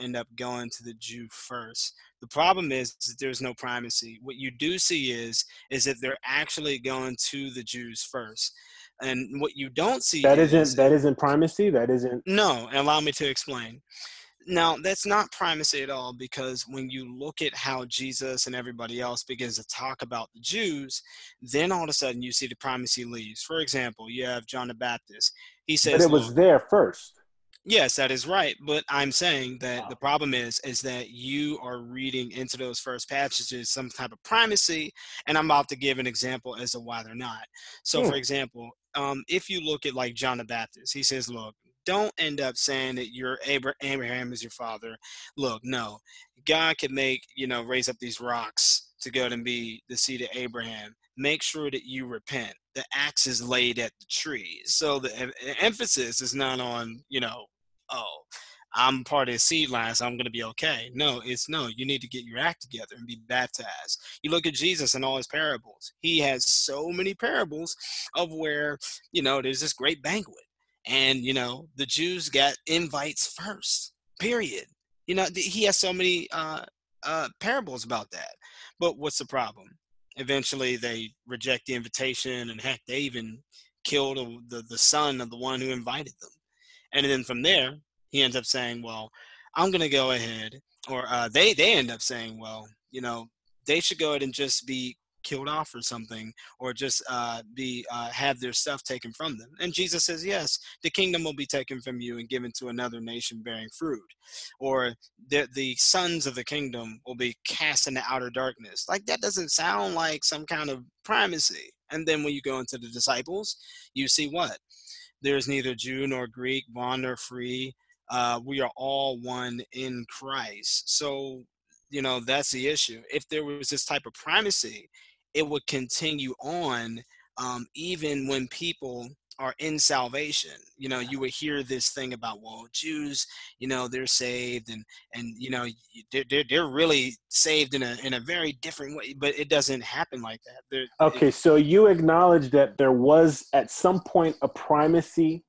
end up going to the Jew first. The problem is that there's no primacy. What you do see is that they're actually going to the Jews first. And what you don't see that isn't primacy. That isn't. No, allow me to explain. Now, that's not primacy at all, because when you look at how Jesus and everybody else begins to talk about the Jews, then all of a sudden you see the primacy leaves. For example, you have John the Baptist. He says, but it was there first. Yes, that is right. But I'm saying that the problem is that you are reading into those first passages some type of primacy, and I'm about to give an example as to why they're not. So, for example, if you look at like John the Baptist, he says, look, don't end up saying that your Abraham is your father. Look, no, God can make, you know, raise up these rocks to go and be the seed of Abraham. Make sure that you repent. The axe is laid at the tree. So the emphasis is not on, you know, oh, I'm part of the seed line, so I'm going to be okay. No, it's no, you need to get your act together and be baptized. You look at Jesus and all his parables. He has so many parables of where, you know, there's this great banquet. And, you know, the Jews got invites first, period. You know, he has so many parables about that. But what's the problem? Eventually, they reject the invitation, and heck, they even killed the son of the one who invited them. And then from there, he ends up saying, well, I'm going to go ahead, or they end up saying, well, you know, they should go ahead and just be killed off or something, or just have their stuff taken from them. And Jesus says, yes, the kingdom will be taken from you and given to another nation bearing fruit, or the sons of the kingdom will be cast into outer darkness. Like, that doesn't sound like some kind of primacy. And then when you go into the disciples, you see what? There's neither Jew nor Greek, bond nor free. We are all one in Christ. So, you know, that's the issue. If there was this type of primacy, it would continue on even when people are in salvation. You know, you would hear this thing about, well, Jews, you know, they're saved and you know, they're really saved in a very different way, but it doesn't happen like that. So you acknowledge that there was at some point a primacy,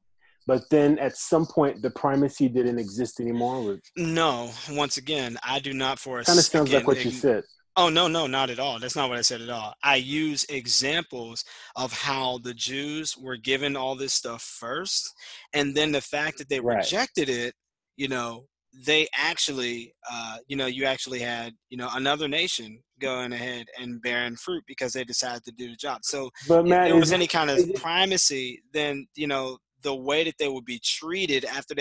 but then at some point, the primacy didn't exist anymore. No, once again, I do not for a second. Kind of sounds like what you said. Oh, no, not at all. That's not what I said at all. I use examples of how the Jews were given all this stuff first, and then the fact that they rejected it, you know, they actually, you actually had, you know, another nation going ahead and bearing fruit because they decided to do the job. So but, Matt, if there was any kind of primacy, then, you know, the way that they would be treated after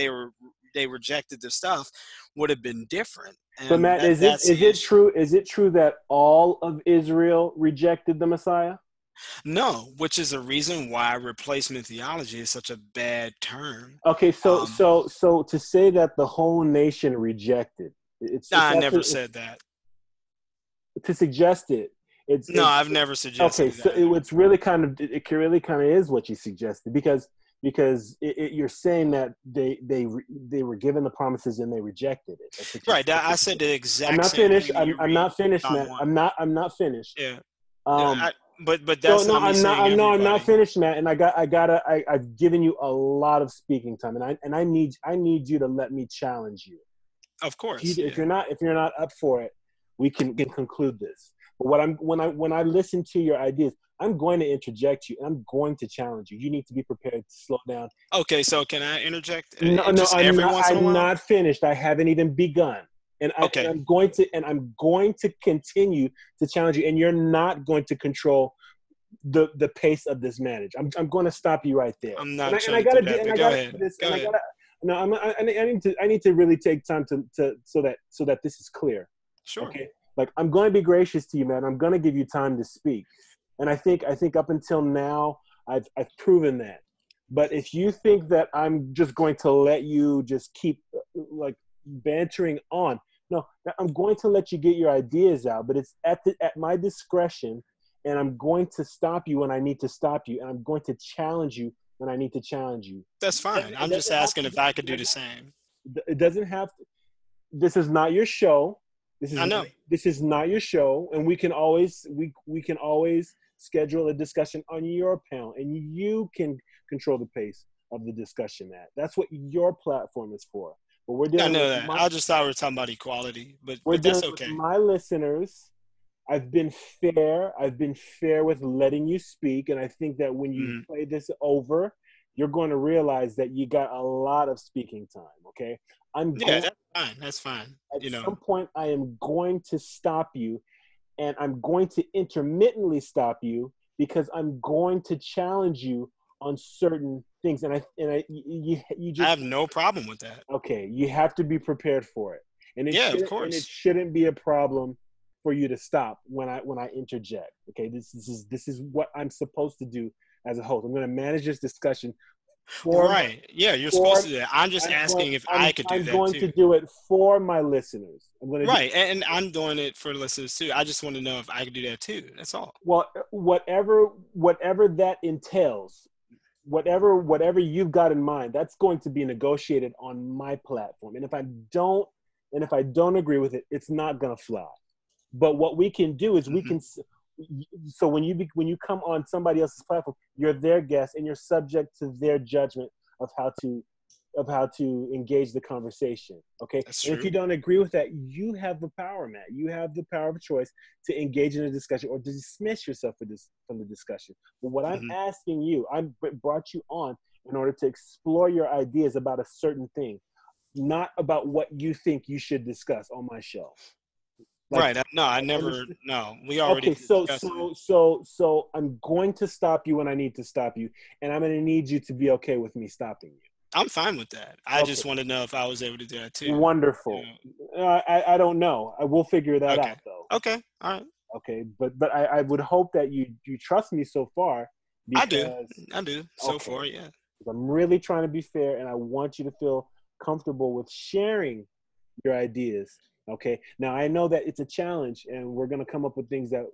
they rejected the stuff would have been different. And but Matt, is it true that all of Israel rejected the Messiah? No, which is a reason why replacement theology is such a bad term. Okay, so to say that the whole nation rejected, I never said that. To suggest it. I've never suggested that. Okay, so it's really kind of is what you suggested, because you're saying that they were given the promises and they rejected it. Right. I said the exact same thing. I'm not finished, Matt. Yeah. But I'm not finished, Matt. And I've given you a lot of speaking time, and I need you to let me challenge you. Of course. If you're not up for it, we can conclude this. But when I listen to your ideas, I'm going to interject you. I'm going to challenge you. You need to be prepared to slow down. Okay, so can I interject? No, I'm not finished. I haven't even begun. I'm going to continue to challenge you, and you're not going to control the pace of this marriage. I'm going to stop you right there. I'm not trying to do that, but go ahead. I need to really take time so that this is clear. Sure. Okay. Like, I'm going to be gracious to you, man. I'm going to give you time to speak. And I think up until now, I've proven that. But if you think that I'm just going to let you just keep like bantering on, no, I'm going to let you get your ideas out. But it's at my discretion, And I'm going to stop you when I need to stop you. And I'm going to challenge you when I need to challenge you. That's fine. I'm just asking if I could do the same. It doesn't have to. This is not your show. I know. This is not your show. And we can always, we can always schedule a discussion on your panel. And you can control the pace of the discussion. That's what your platform is for. But we're dealing I just thought we were talking about equality. But that's okay. My listeners... I've been fair. I've been fair with letting you speak. And I think that when you play this over, you're going to realize that you got a lot of speaking time. Okay. That's fine. That's fine. At some point, I am going to stop you, and I'm going to intermittently stop you because I'm going to challenge you on certain things. I have no problem with that. Okay. You have to be prepared for it. And of course. And it shouldn't be a problem for you to stop when I interject. Okay, this is what I'm supposed to do as a host. I'm going to manage this discussion. You're supposed to do that. I'm just asking if I could do that. I'm going to do it for my listeners. And I'm doing it for listeners too. I just want to know if I could do that too. That's all. Well, whatever that entails, whatever you've got in mind, that's going to be negotiated on my platform. And if I don't agree with it, it's not going to fly. But what we can do is we can. So when you come on somebody else's platform, you're their guest and you're subject to their judgment of how to engage the conversation. Okay. And if you don't agree with that, you have the power, Matt. You have the power of choice to engage in a discussion or to dismiss yourself from the discussion. But what I'm asking you, I brought you on in order to explore your ideas about a certain thing, not about what you think you should discuss on my show. We already. Okay, so I'm going to stop you when I need to stop you, and I'm going to need you to be okay with me stopping you. I'm fine with that. I just want to know if I was able to do that too. Wonderful. Yeah. I don't know. I will figure that out though. Okay. All right. Okay, but I would hope that you trust me so far. I do. So far, yeah. I'm really trying to be fair, and I want you to feel comfortable with sharing your ideas. Okay. Now I know that it's a challenge, and we're going to come up with things that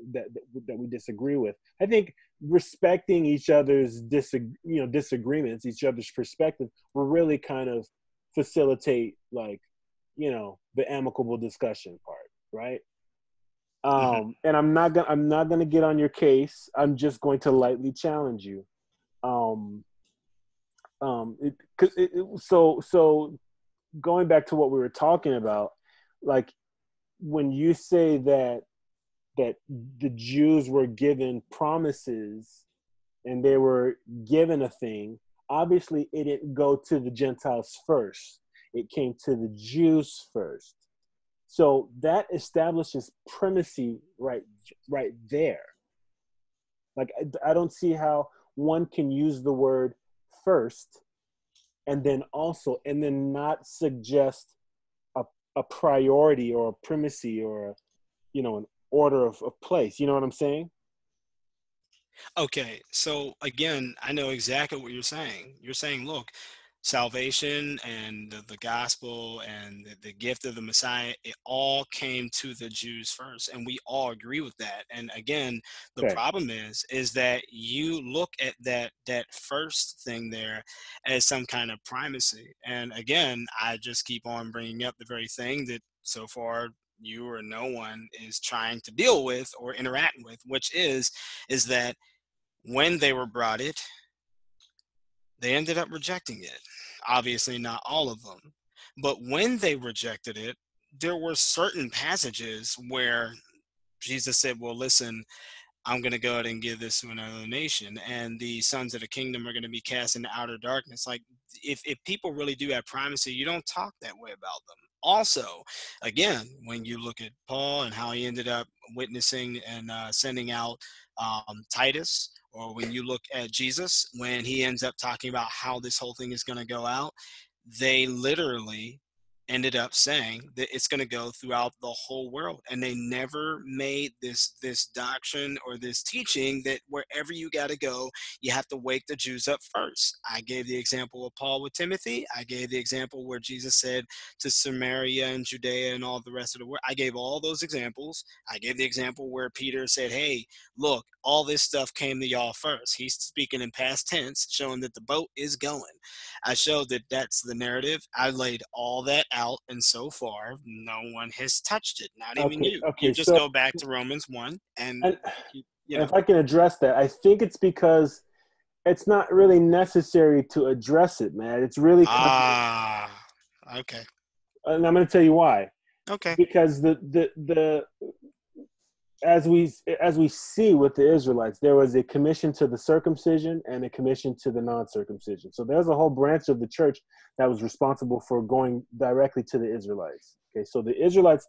we disagree with. I think respecting each other's disagreements, each other's perspective, will really kind of facilitate the amicable discussion part, right? And I'm not gonna get on your case. I'm just going to lightly challenge you. So going back to what we were talking about. Like when you say that the Jews were given promises and they were given a thing, obviously it didn't go to the Gentiles first. It came to the Jews first. So that establishes primacy right there. Like I don't see how one can use the word first and then not suggest a priority or a primacy or an order of place. You know what I'm saying? Okay. So again, I know exactly what you're saying. You're saying, look, salvation and the gospel and the gift of the Messiah, it all came to the Jews first. And we all agree with that. And again, the problem is that you look at that first thing there as some kind of primacy. And again, I just keep on bringing up the very thing that so far you or no one is trying to deal with or interact with, which is that when they were brought it, they ended up rejecting it. Obviously, not all of them. But when they rejected it, there were certain passages where Jesus said, well, listen, I'm going to go ahead and give this to another nation, and the sons of the kingdom are going to be cast into outer darkness. Like, if people really do have primacy, you don't talk that way about them. Also, again, when you look at Paul and how he ended up witnessing and sending out Titus, or when you look at Jesus, when he ends up talking about how this whole thing is going to go out, they literally ended up saying that it's going to go throughout the whole world. And they never made this doctrine or this teaching that wherever you got to go, you have to wake the Jews up first. I gave the example of Paul with Timothy. I gave the example where Jesus said to Samaria and Judea and all the rest of the world. I gave all those examples. I gave the example where Peter said, hey, look, all this stuff came to y'all first. He's speaking in past tense, showing that the boat is going. I showed that that's the narrative. I laid all that out, and so far, no one has touched it, not even you. Okay, you just go back to Romans 1. And you know. If I can address that, I think it's because it's not really necessary to address it, man. It's really okay. And I'm going to tell you why. Okay. Because as we see with the Israelites, there was a commission to the circumcision and a commission to the non-circumcision. So there's a whole branch of the church that was responsible for going directly to the Israelites. Okay, so the Israelites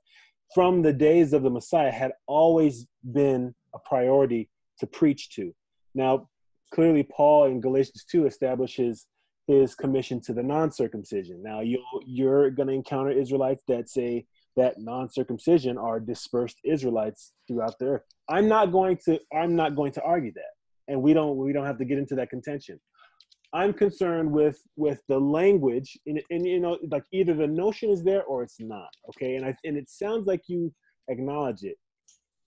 from the days of the Messiah had always been a priority to preach to. Now, clearly Paul in Galatians 2 establishes his commission to the non-circumcision. Now, you're going to encounter Israelites that say that non-circumcision are dispersed Israelites throughout the earth. I'm not going to argue that. And we don't have to get into that contention. I'm concerned with the language and you know, like either the notion is there or it's not. Okay. And it sounds like you acknowledge it.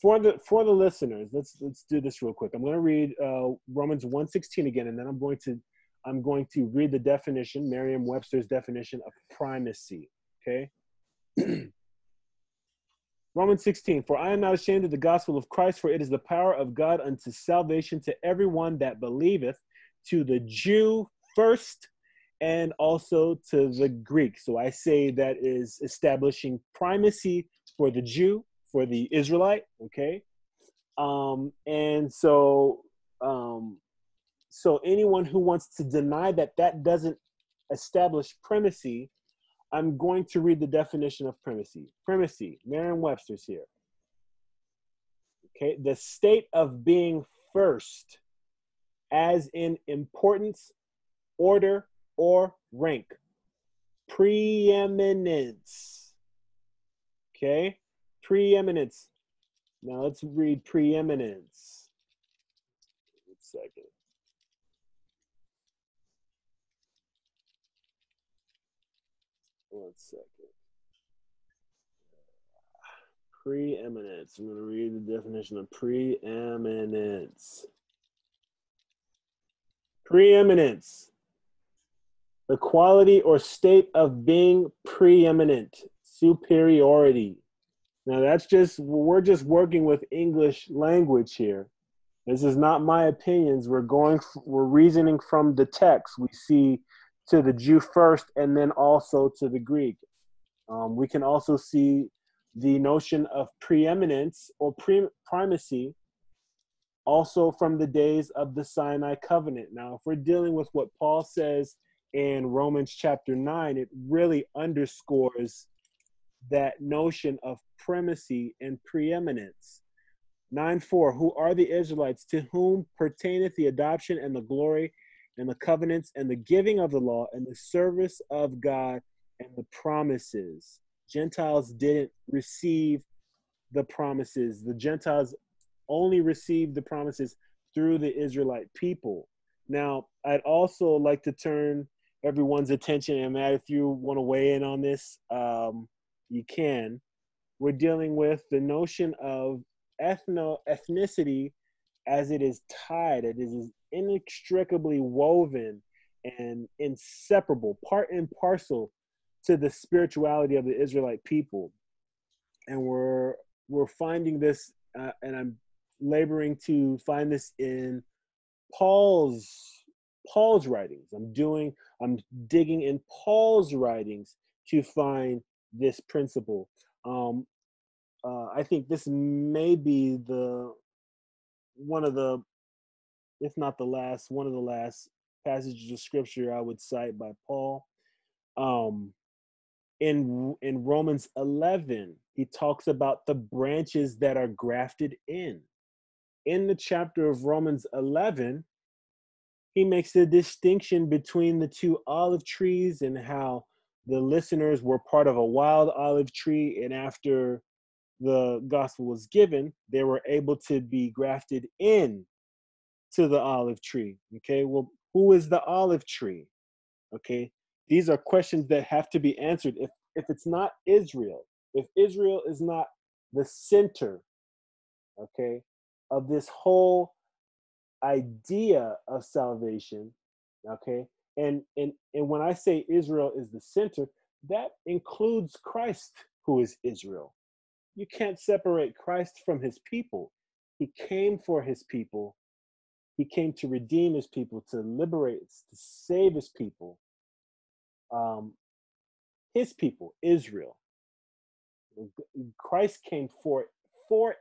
For the listeners, let's do this real quick. I'm going to read Romans 1:16 again, and then I'm going to read the definition, Merriam-Webster's definition of primacy. Okay. Romans 16, for I am not ashamed of the gospel of Christ, for it is the power of God unto salvation to everyone that believeth, to the Jew first and also to the Greek. So I say that is establishing primacy for the Jew, for the Israelite, okay? So anyone who wants to deny that doesn't establish primacy, I'm going to read the definition of primacy. Primacy, Merriam-Webster's here. Okay, the state of being first, as in importance, order, or rank. Preeminence. Okay, preeminence. Now let's read preeminence. 1 second. Preeminence. I'm going to read the definition of preeminence. Preeminence. The quality or state of being preeminent. Superiority. Now we're just working with English language here. This is not my opinions. We're reasoning from the text. We see to the Jew first, and then also to the Greek. We can also see the notion of preeminence or primacy also from the days of the Sinai covenant. Now, if we're dealing with what Paul says in Romans chapter 9, it really underscores that notion of primacy and preeminence. 9:4, who are the Israelites, to whom pertaineth the adoption and the glory and the covenants and the giving of the law and the service of God and the promises. Gentiles didn't receive the promises. The Gentiles only received the promises through the Israelite people. Now, I'd also like to turn everyone's attention, and Matt, if you want to weigh in on this, you can. We're dealing with the notion of ethnicity as it is tied, it is inextricably woven and inseparable, part and parcel to the spirituality of the Israelite people. And we're finding this, and I'm laboring to find this in Paul's writings. I'm digging in Paul's writings to find this principle. I think this may be one of the last passages of scripture I would cite by Paul. In Romans 11, he talks about the branches that are grafted in. In the chapter of Romans 11, he makes the distinction between the two olive trees and how the listeners were part of a wild olive tree, and after the gospel was given, they were able to be grafted in to the olive tree. Okay, well, who is the olive tree? Okay, these are questions that have to be answered. If it's not Israel, if Israel is not the center, okay, of this whole idea of salvation, okay? And when I say Israel is the center, that includes Christ, who is Israel. You can't separate Christ from his people. He came for his people. He came to redeem his people, to liberate, to save his people. His people, Israel. Christ came for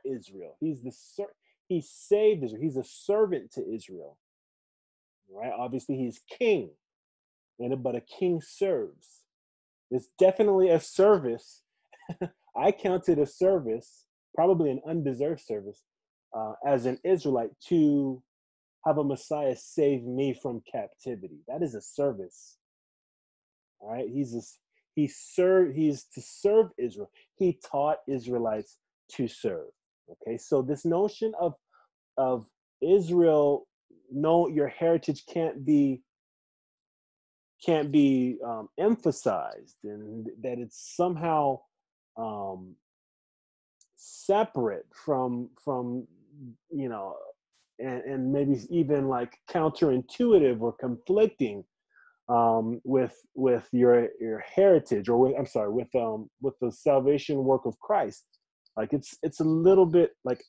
Israel. He saved Israel. He's a servant to Israel, right? Obviously, he's king, but a king serves. It's definitely a service. I counted a service, probably an undeserved service, as an Israelite to have a Messiah save me from captivity. That is a service. All right, he's to serve Israel. He taught Israelites to serve. Okay, so this notion of Israel, no, your heritage can't be emphasized, and that it's somehow separate from you know, and maybe even like counterintuitive or conflicting with your heritage, or with the salvation work of Christ. Like it's a little bit like,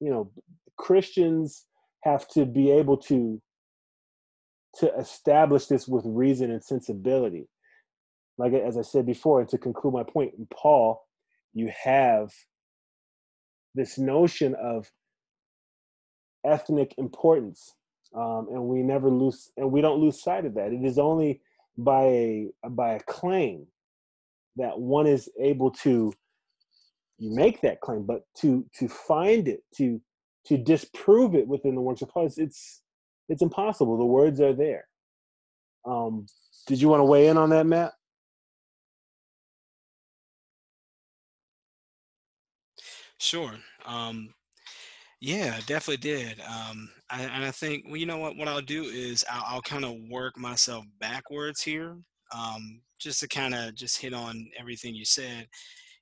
you know, Christians have to be able to establish this with reason and sensibility. Like, as I said before, and to conclude my point, in Paul, you have this notion of ethnic importance. And we don't lose sight of that. It is only by a claim that one is able to make that claim, but to find it, to disprove it within the works of Christ, it's impossible. The words are there. Did you want to weigh in on that, Matt? Sure. Yeah, definitely did. I think, well, you know what I'll do is I'll kind of work myself backwards here, just to kind of just hit on everything you said.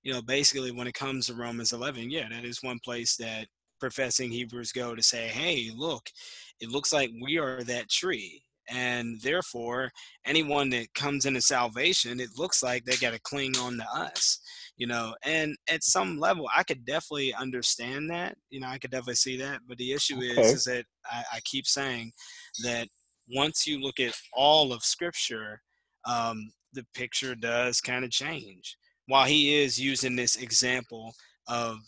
You know, basically when it comes to Romans 11, yeah, that is one place that professing Hebrews go to say, hey, look, it looks like we are that tree. And therefore, anyone that comes into salvation, it looks like they got to cling on to us, you know. And at some level, I could definitely understand that. You know, I could definitely see that. But the issue is that I keep saying that once you look at all of Scripture, the picture does kind of change. While he is using this example of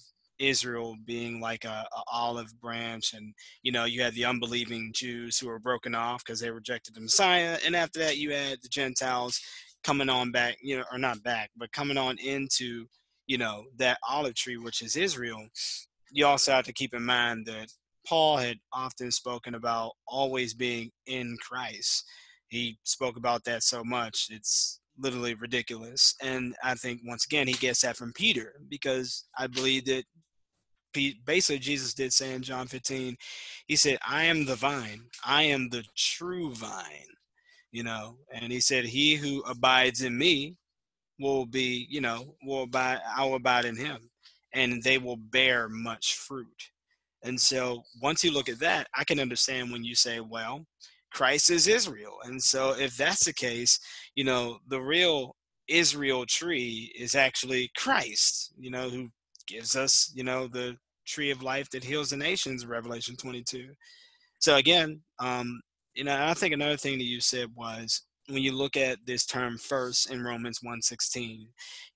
Israel being like a olive branch, and you know, you had the unbelieving Jews who were broken off because they rejected the Messiah, and after that you had the Gentiles coming on back, you know, or not back, but coming on into, you know, that olive tree, which is Israel. You also have to keep in mind that Paul had often spoken about always being in Christ. He spoke about that so much, it's literally ridiculous. And I think once again he gets that from Peter, because I believe that basically Jesus did say in John 15, he said, I am the vine, I am the true vine, you know, and he said, he who abides in me will be, you know, I will abide in him, and they will bear much fruit. And so once you look at that, I can understand when you say, well, Christ is Israel. And so if that's the case, you know, the real Israel tree is actually Christ, you know, who gives us, you know, the tree of life that heals the nations, Revelation 22. So again, you know, I think another thing that you said was when you look at this term first in Romans 1:16,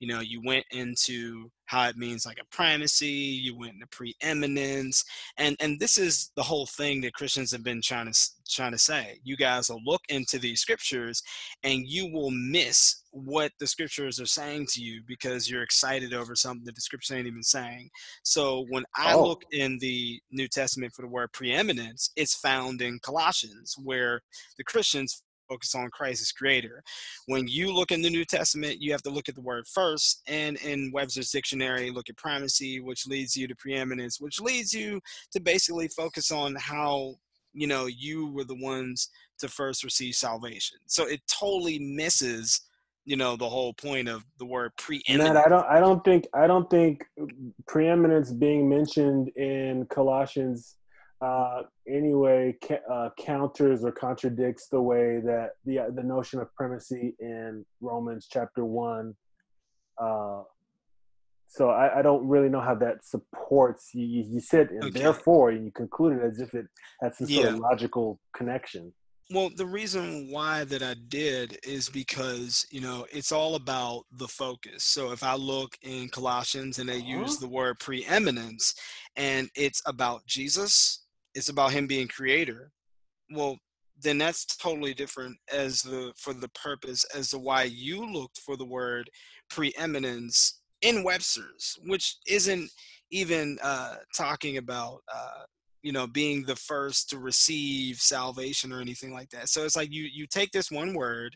you know, you went into how it means like a primacy, you went into preeminence, and this is the whole thing that Christians have been trying to say. You guys will look into these scriptures and you will miss what the scriptures are saying to you because you're excited over something that the scriptures ain't even saying. So when I look in the New Testament for the word preeminence, it's found in Colossians, where the Christians focus on Christ as creator. When you look in the New Testament, you have to look at the word first, and in Webster's dictionary, look at primacy, which leads you to preeminence, which leads you to basically focus on how, you know, you were the ones to first receive salvation. So it totally misses, you know, the whole point of the word preeminence. Matt, I don't think preeminence being mentioned in Colossians any way counters or contradicts the way that the notion of primacy in Romans chapter 1. So I don't really know how that supports you. You said, and okay, therefore, and you concluded as if it had some sort of logical connection. Well, the reason why that I did is because, you know, it's all about the focus. So if I look in Colossians and they use the word preeminence, and it's about Jesus, it's about him being creator. Well, then that's totally different as the, for the purpose as to why you looked for the word preeminence in Webster's, which isn't even talking about, you know, being the first to receive salvation or anything like that. So it's like you take this one word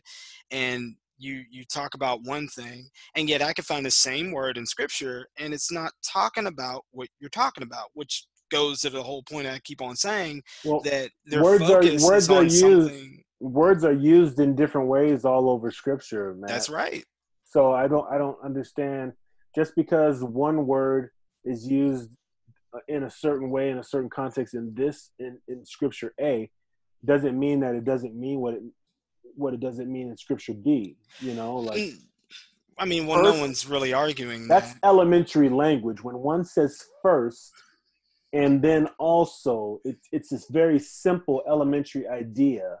and you talk about one thing, and yet I could find the same word in scripture and it's not talking about what you're talking about, which goes to the whole point I keep on saying, that their focus is on something. Words are used in different ways all over scripture, Matt. That's right. So I don't understand, just because one word is used in a certain way, in a certain context, in scripture A, doesn't mean that it doesn't mean what it doesn't mean in scripture B, you know, like, I mean, well, first, no one's really arguing that's elementary language. When one says first, and then also, it's this very simple elementary idea.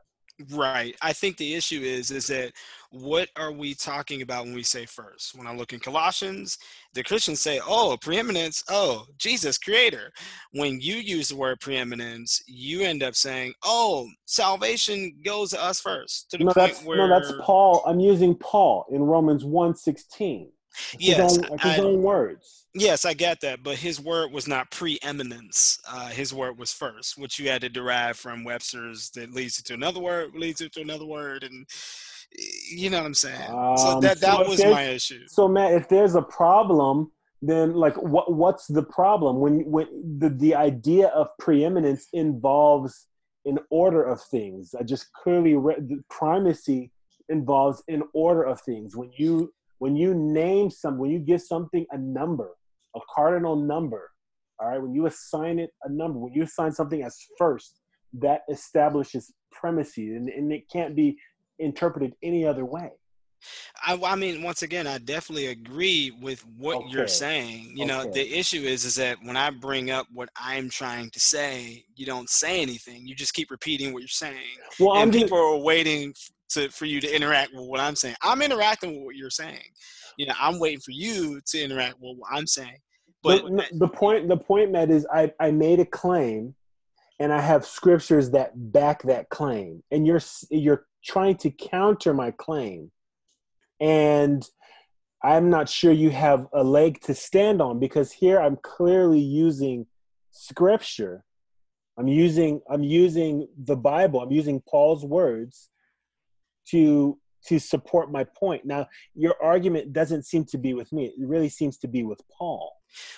Right. I think the issue is that what are we talking about when we say first? When I look in Colossians, the Christians say, oh, preeminence, oh, Jesus, creator. When you use the word preeminence, you end up saying, oh, salvation goes to us first. To the point where... No, that's Paul. I'm using Paul in Romans 1:16. Yes, his own words. Yes, I get that, but his word was not preeminence. His word was first, which you had to derive from Webster's. That leads it to another word, leads it to another word, and you know what I'm saying. So that was my issue. So, Matt, if there's a problem, then like what's the problem when the idea of preeminence involves an order of things? I just clearly read the primacy involves an order of things. When you name when you give something a number, a cardinal number, all right, when you assign it a number, when you assign something as first, that establishes primacy, and it can't be interpreted any other way. I mean, once again, I definitely agree with what you're saying. You know, the issue is that when I bring up what I'm trying to say, you don't say anything. You just keep repeating what you're saying. Well, and people are waiting for you to interact with what I'm saying. I'm interacting with what you're saying. You know, I'm waiting for you to interact with what I'm saying. But the point, Matt, is I made a claim, and I have scriptures that back that claim, and you're trying to counter my claim, and I'm not sure you have a leg to stand on, because here I'm clearly using scripture. I'm using the Bible. I'm using Paul's words to support my point. Now, your argument doesn't seem to be with me. It really seems to be with Paul.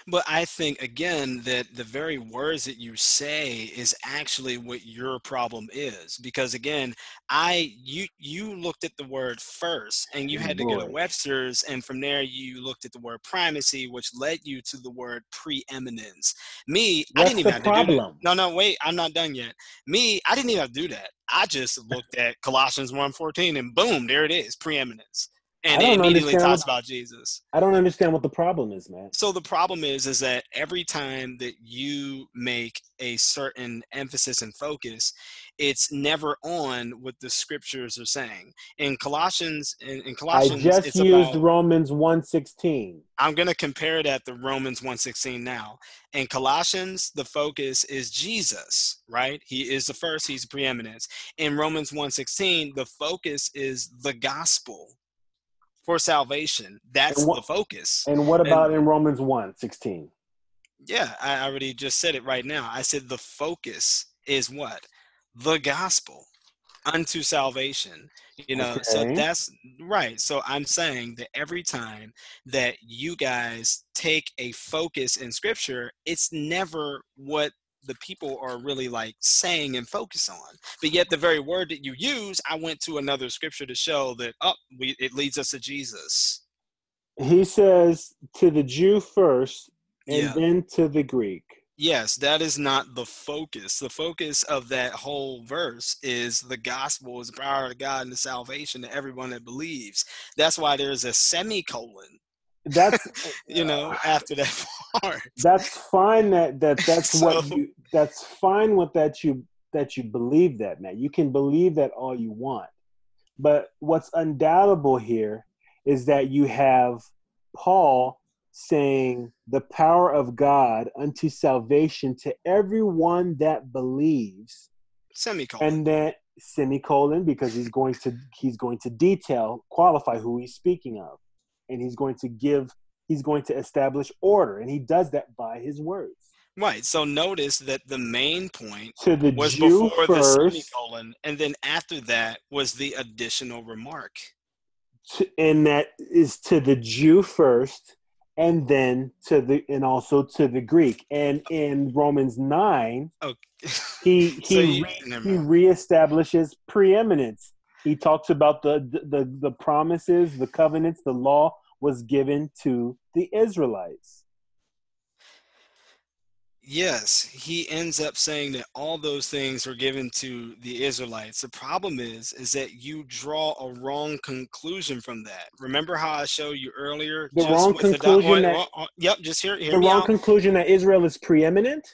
But I think, again, that the very words that you say is actually what your problem is. Because, again, you looked at the word first, and you had to go to Webster's, and from there you looked at the word primacy, which led you to the word preeminence. I didn't even have to do that. No, wait, I'm not done yet. I didn't even have to do that. I just looked at Colossians 1:14, and boom, there it is, preeminence. And it immediately talks about Jesus. I don't understand what the problem is, man. So the problem is that every time that you make a certain emphasis and focus, it's never on what the scriptures are saying. In Colossians, I just used Romans 1:16. I'm going to compare that to Romans 1:16 now. In Colossians, the focus is Jesus, right? He is the first. He's preeminence. In Romans 1:16, the focus is the gospel. For salvation, that's the focus. And what about in Romans 1:16? Yeah, I already just said it right now. I said the focus is what? The gospel unto salvation. You know, so that's right. So I'm saying that every time that you guys take a focus in scripture, it's never what the people are really like saying and focus on, but yet the very word that you use, I went to another scripture to show that it leads us to Jesus. He says to the Jew first, and then to the Greek. Yes, that is not the focus. The focus of that whole verse is the gospel is the power of God and the salvation to everyone that believes. That's why there's a semicolon. That's you know, after that part. That's fine. That's fine with that you believe that, man. You can believe that all you want, but what's undoubtable here is that you have Paul saying the power of God unto salvation to everyone that believes. Semicolon. And then semicolon, because he's going to detail, qualify who he's speaking of. And he's going to establish order. And he does that by his words. Right. So notice that the main point was Jew before first, the semicolon. And then after that was the additional remark. And that is to the Jew first, and then also to the Greek. And in Romans 9, okay. he reestablishes preeminence. He talks about the promises, the covenants, the law was given to the Israelites. Yes, he ends up saying that all those things were given to the Israelites. The problem is that you draw a wrong conclusion from that. Remember how I showed you earlier? The wrong conclusion that Israel is preeminent?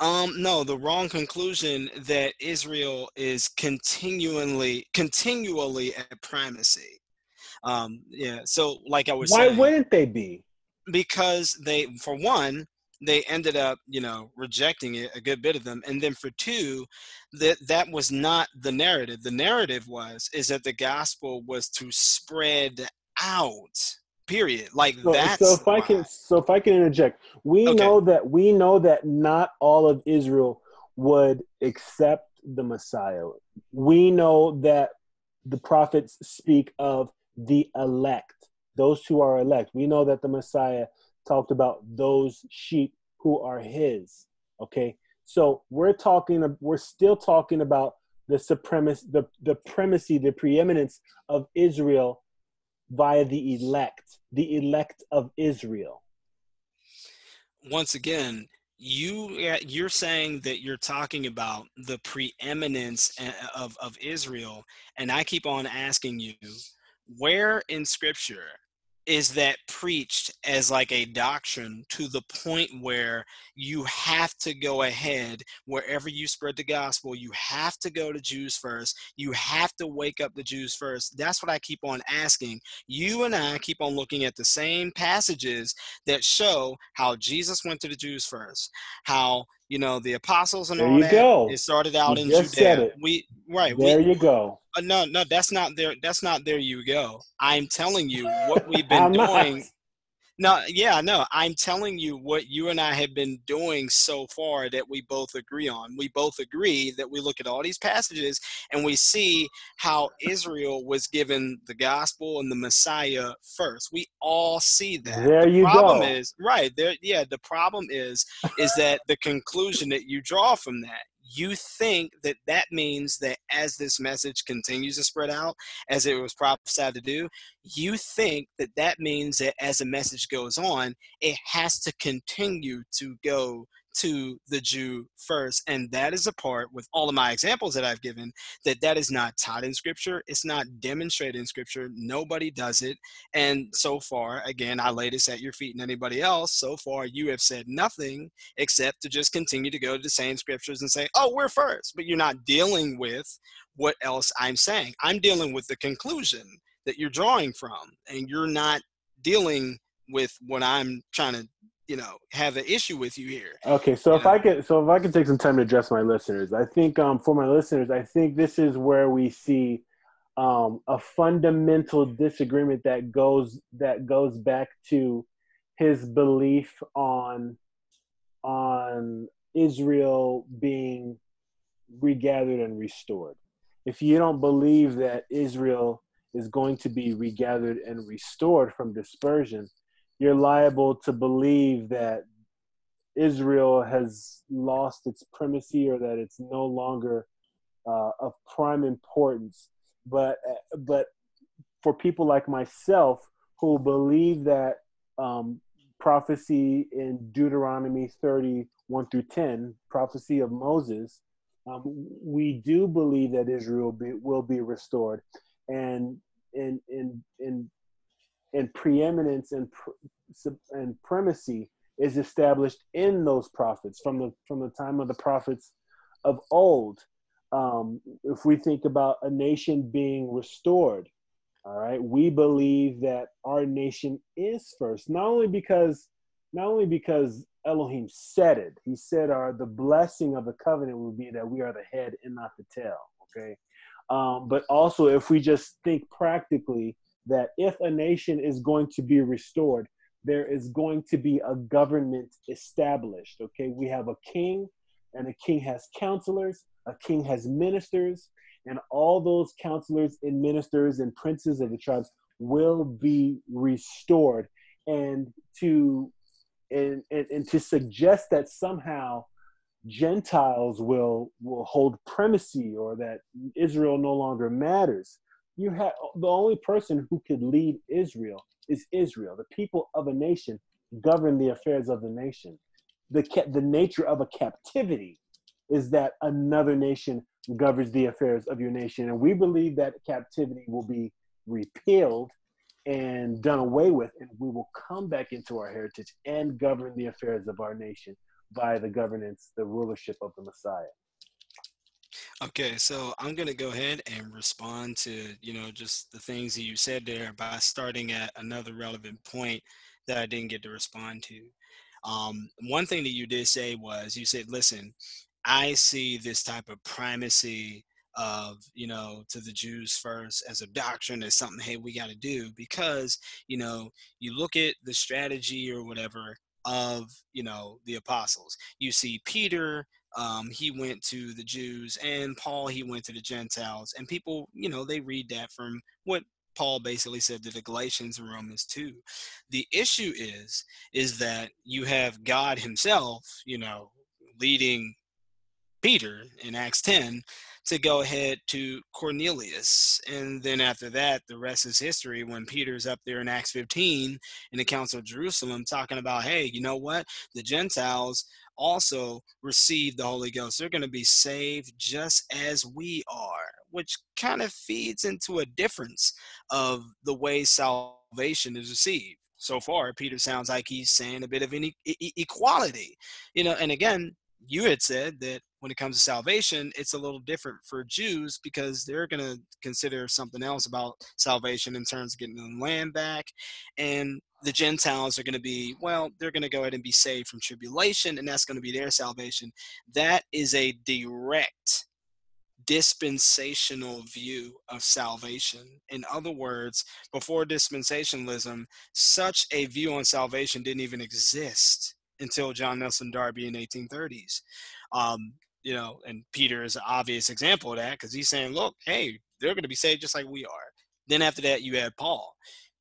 No, the wrong conclusion that Israel is continually at primacy. Yeah, so like I was saying. Why wouldn't they be? Because they, for one, they ended up, you know, rejecting it, a good bit of them. And then for two, that was not the narrative. The narrative is that the gospel was to spread out, period. Like that. So if I can interject, we know that not all of Israel would accept the Messiah. We know that the prophets speak of the elect, those who are elect. We know that the Messiah talked about those sheep who are his. Okay, so we're still talking about the supremacy, the preeminence of Israel via the elect of Israel. Once again, you're saying that you're talking about the preeminence of Israel, and I keep on asking you, where in Scripture is that preached as like a doctrine to the point where you have to go ahead, wherever you spread the gospel, you have to go to Jews first. You have to wake up the Jews first. That's what I keep on asking. You and I keep on looking at the same passages that show how Jesus went to the Jews first, how, you know, the apostles and all that, it started out in Judea. No, that's not there. That's not there. You go. I'm telling you what we've been doing. No, yeah, no. I'm telling you what you and I have been doing so far that we both agree on. We both agree that we look at all these passages and we see how Israel was given the gospel and the Messiah first. We all see that. There you go. The problem is, right, there, yeah, the problem is that the conclusion that you draw from that, you think that means that as this message continues to spread out, as it was prophesied to do, you think that means that as the message goes on, it has to continue to go to the Jew first. And that is a part, with all of my examples that I've given, that is not taught in Scripture. It's not demonstrated in Scripture. Nobody does it. And so far, again, I lay this at your feet and anybody else, so far you have said nothing except to just continue to go to the same Scriptures and say, oh, we're first. But you're not dealing with what else I'm saying. I'm dealing with the conclusion that you're drawing from, and you're not dealing with what I'm trying to, you know, have an issue with you here. Okay, so if I can take some time to address my listeners, I think for my listeners, I think this is where we see a fundamental disagreement that goes back to his belief on Israel being regathered and restored. If you don't believe that Israel is going to be regathered and restored from dispersion, you're liable to believe that Israel has lost its primacy or that it's no longer of prime importance. But for people like myself who believe that prophecy in Deuteronomy 30:1-10, prophecy of Moses, we do believe that Israel will be restored, and in preeminence and primacy is established in those prophets from the time of the prophets of old. If we think about a nation being restored, all right, we believe that our nation is first, not only because Elohim said it. He said the blessing of the covenant will be that we are the head and not the tail, okay? But also, if we just think practically, that if a nation is going to be restored, there is going to be a government established, okay? We have a king, and a king has counselors, a king has ministers, and all those counselors and ministers and princes of the tribes will be restored. And to suggest that somehow Gentiles will hold primacy, or that Israel no longer matters. You have the only person who could lead Israel is Israel. The people of a nation govern the affairs of the nation. The nature of a captivity is that another nation governs the affairs of your nation, and we believe that captivity will be repealed and done away with, and we will come back into our heritage and govern the affairs of our nation by the governance, the rulership of the Messiah. Okay, so I'm going to go ahead and respond to, just the things that you said there by starting at another relevant point that I didn't get to respond to. One thing that you did say was, you said, listen, I see this type of primacy of, to the Jews first as a doctrine, as something, hey, we got to do, because, you look at the strategy or whatever of, the apostles. You see Peter, he went to the Jews, and Paul, he went to the Gentiles, and people, they read that from what Paul basically said to the Galatians and Romans 2. The issue is that you have God himself, leading Peter in Acts 10 to go ahead to Cornelius. And then after that, the rest is history, when Peter's up there in Acts 15 in the Council of Jerusalem talking about, hey, you know what? The Gentiles also receive the Holy Ghost. They're going to be saved just as we are, which kind of feeds into a difference of the way salvation is received. So far, Peter sounds like he's saying a bit of inequality, and again, you had said that when it comes to salvation, it's a little different for Jews because they're going to consider something else about salvation in terms of getting the land back. And the Gentiles are going to be, they're going to go ahead and be saved from tribulation, and that's going to be their salvation. That is a direct dispensational view of salvation. In other words, before dispensationalism, such a view on salvation didn't even exist until John Nelson Darby in 1830s. And Peter is an obvious example of that, because he's saying, look, hey, they're going to be saved just like we are. Then after that, you had Paul.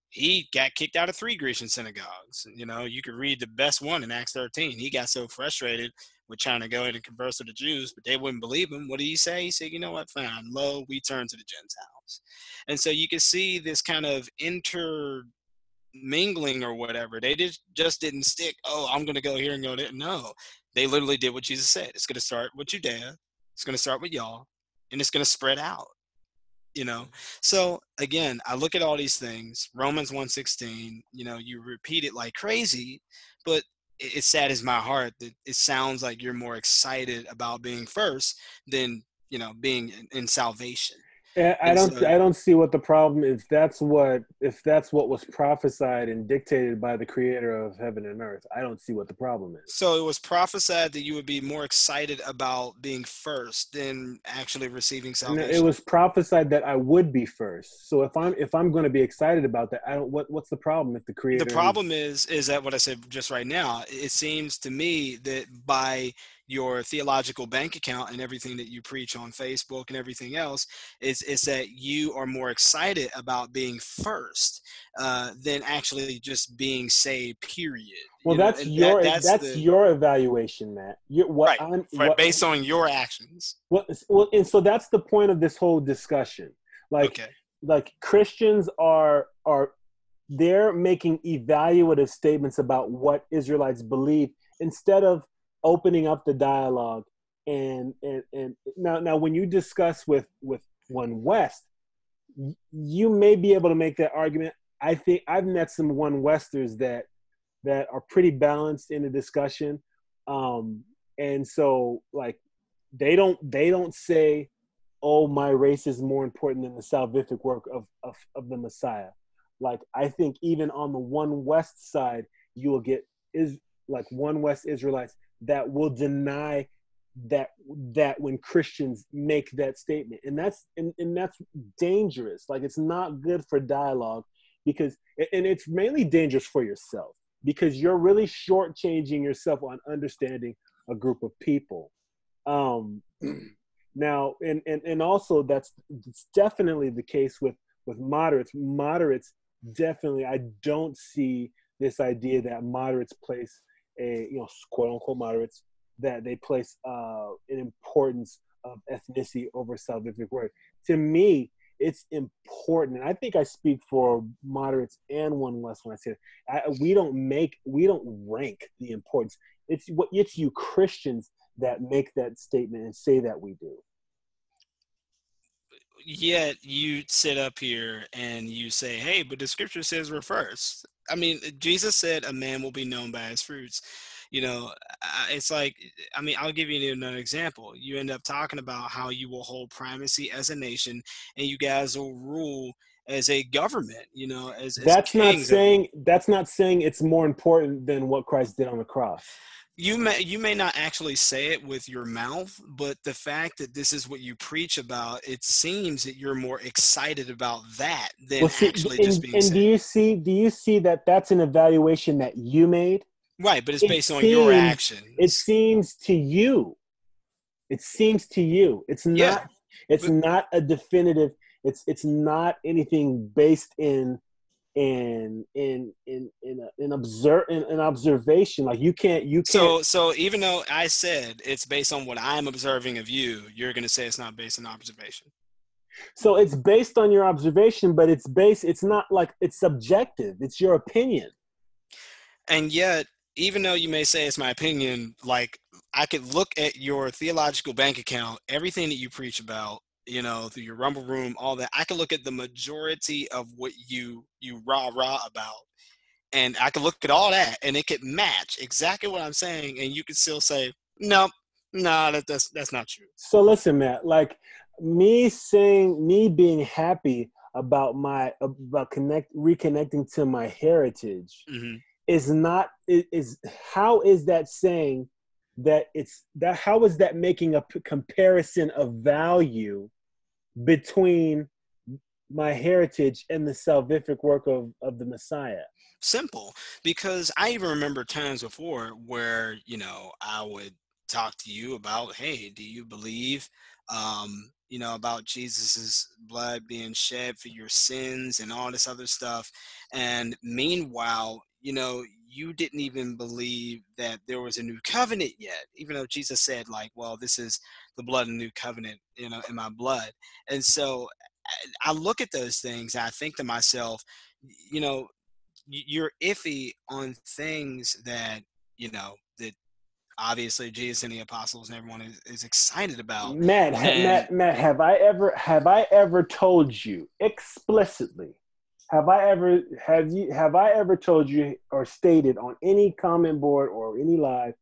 He got kicked out of 3 Grecian synagogues. You could read the best one in Acts 13. He got so frustrated with trying to go ahead and converse with the Jews, but they wouldn't believe him. What did he say? He said, you know what, fine, lo, we turn to the Gentiles. And so you can see this kind of intermingling or whatever. They just didn't stick, oh, I'm going to go here and go there. No, they literally did what Jesus said. It's going to start with Judea. It's going to start with y'all, and it's going to spread out. So again, I look at all these things, Romans 1:16, you repeat it like crazy, but it saddens my heart that it sounds like you're more excited about being first than, being in salvation. I don't see what the problem is. If that's what was prophesied and dictated by the creator of heaven and earth, I don't see what the problem is. So it was prophesied that you would be more excited about being first than actually receiving salvation. No, it was prophesied that I would be first. So if I'm going to be excited about that, what's the problem if the creator? The problem is that what I said just right now. It seems to me that by your theological bank account and everything that you preach on Facebook and everything else is that you are more excited about being first than actually just being saved, period. Well, that's your evaluation, Matt. Based on your actions. Well, and so that's the point of this whole discussion. Like Christians are they're making evaluative statements about what Israelites believe instead of opening up the dialogue. And now when you discuss with One West, you may be able to make that argument. I think I've met some One Westers that are pretty balanced in the discussion. And so like, they don't say, oh, my race is more important than the salvific work of the Messiah. Like, I think even on the One West side, you will get One West Israelites that will deny that when Christians make that statement. And that's dangerous. Like, it's not good for dialogue because, and it's mainly dangerous for yourself because you're really shortchanging yourself on understanding a group of people. Now, and also it's definitely the case with moderates. Moderates, definitely, I don't see this idea that moderates place quote unquote moderates, that they place an importance of ethnicity over salvific work. To me, it's important. And I think I speak for moderates and One West when I say that. We don't rank the importance. It's you Christians that make that statement and say that we do. Yet you sit up here and you say, hey, but the scripture says we're first. I mean, Jesus said a man will be known by his fruits. You know, it's like, I mean, I'll give you another example. You end up talking about how you will hold primacy as a nation and you guys will rule as a government, you know, as that's not saying it's more important than what Christ did on the cross. You may not actually say it with your mouth, but the fact that this is what you preach about, it seems that you're more excited about that than actually being said. Do you see that that's an evaluation that you made? Right, but it's based on your actions. It seems to you. It's not a definitive. It's not anything based in an observation. Like you can't. So even though I said it's based on what I'm observing of you, you're going to say it's not based on observation. So it's based on your observation, but it's not like it's subjective. It's your opinion. And yet, even though you may say it's my opinion, like I could look at your theological bank account, everything that you preach about, you know, through your Rumble Room, all that. I could look at the majority of what you rah-rah about, and I could look at all that, and it could match exactly what I'm saying, and you could still say, that's not true. So listen, Matt, like me being happy about reconnecting to my heritage, mm-hmm. How is that making a comparison of value between my heritage and the salvific work of the Messiah? Simple, because I even remember times before where, you know, I would talk to you about, hey, do you believe, you know, about Jesus's blood being shed for your sins and all this other stuff? And meanwhile, you know, you didn't even believe that there was a new covenant yet, even though Jesus said, like, well, this is the blood of the new covenant, you know, in my blood. And so I look at those things and I think to myself, you know, you're iffy on things that, you know, that obviously Jesus and the apostles and everyone is excited about. Matt, have I ever told you explicitly? Have I ever told you or stated on any comment board or any live,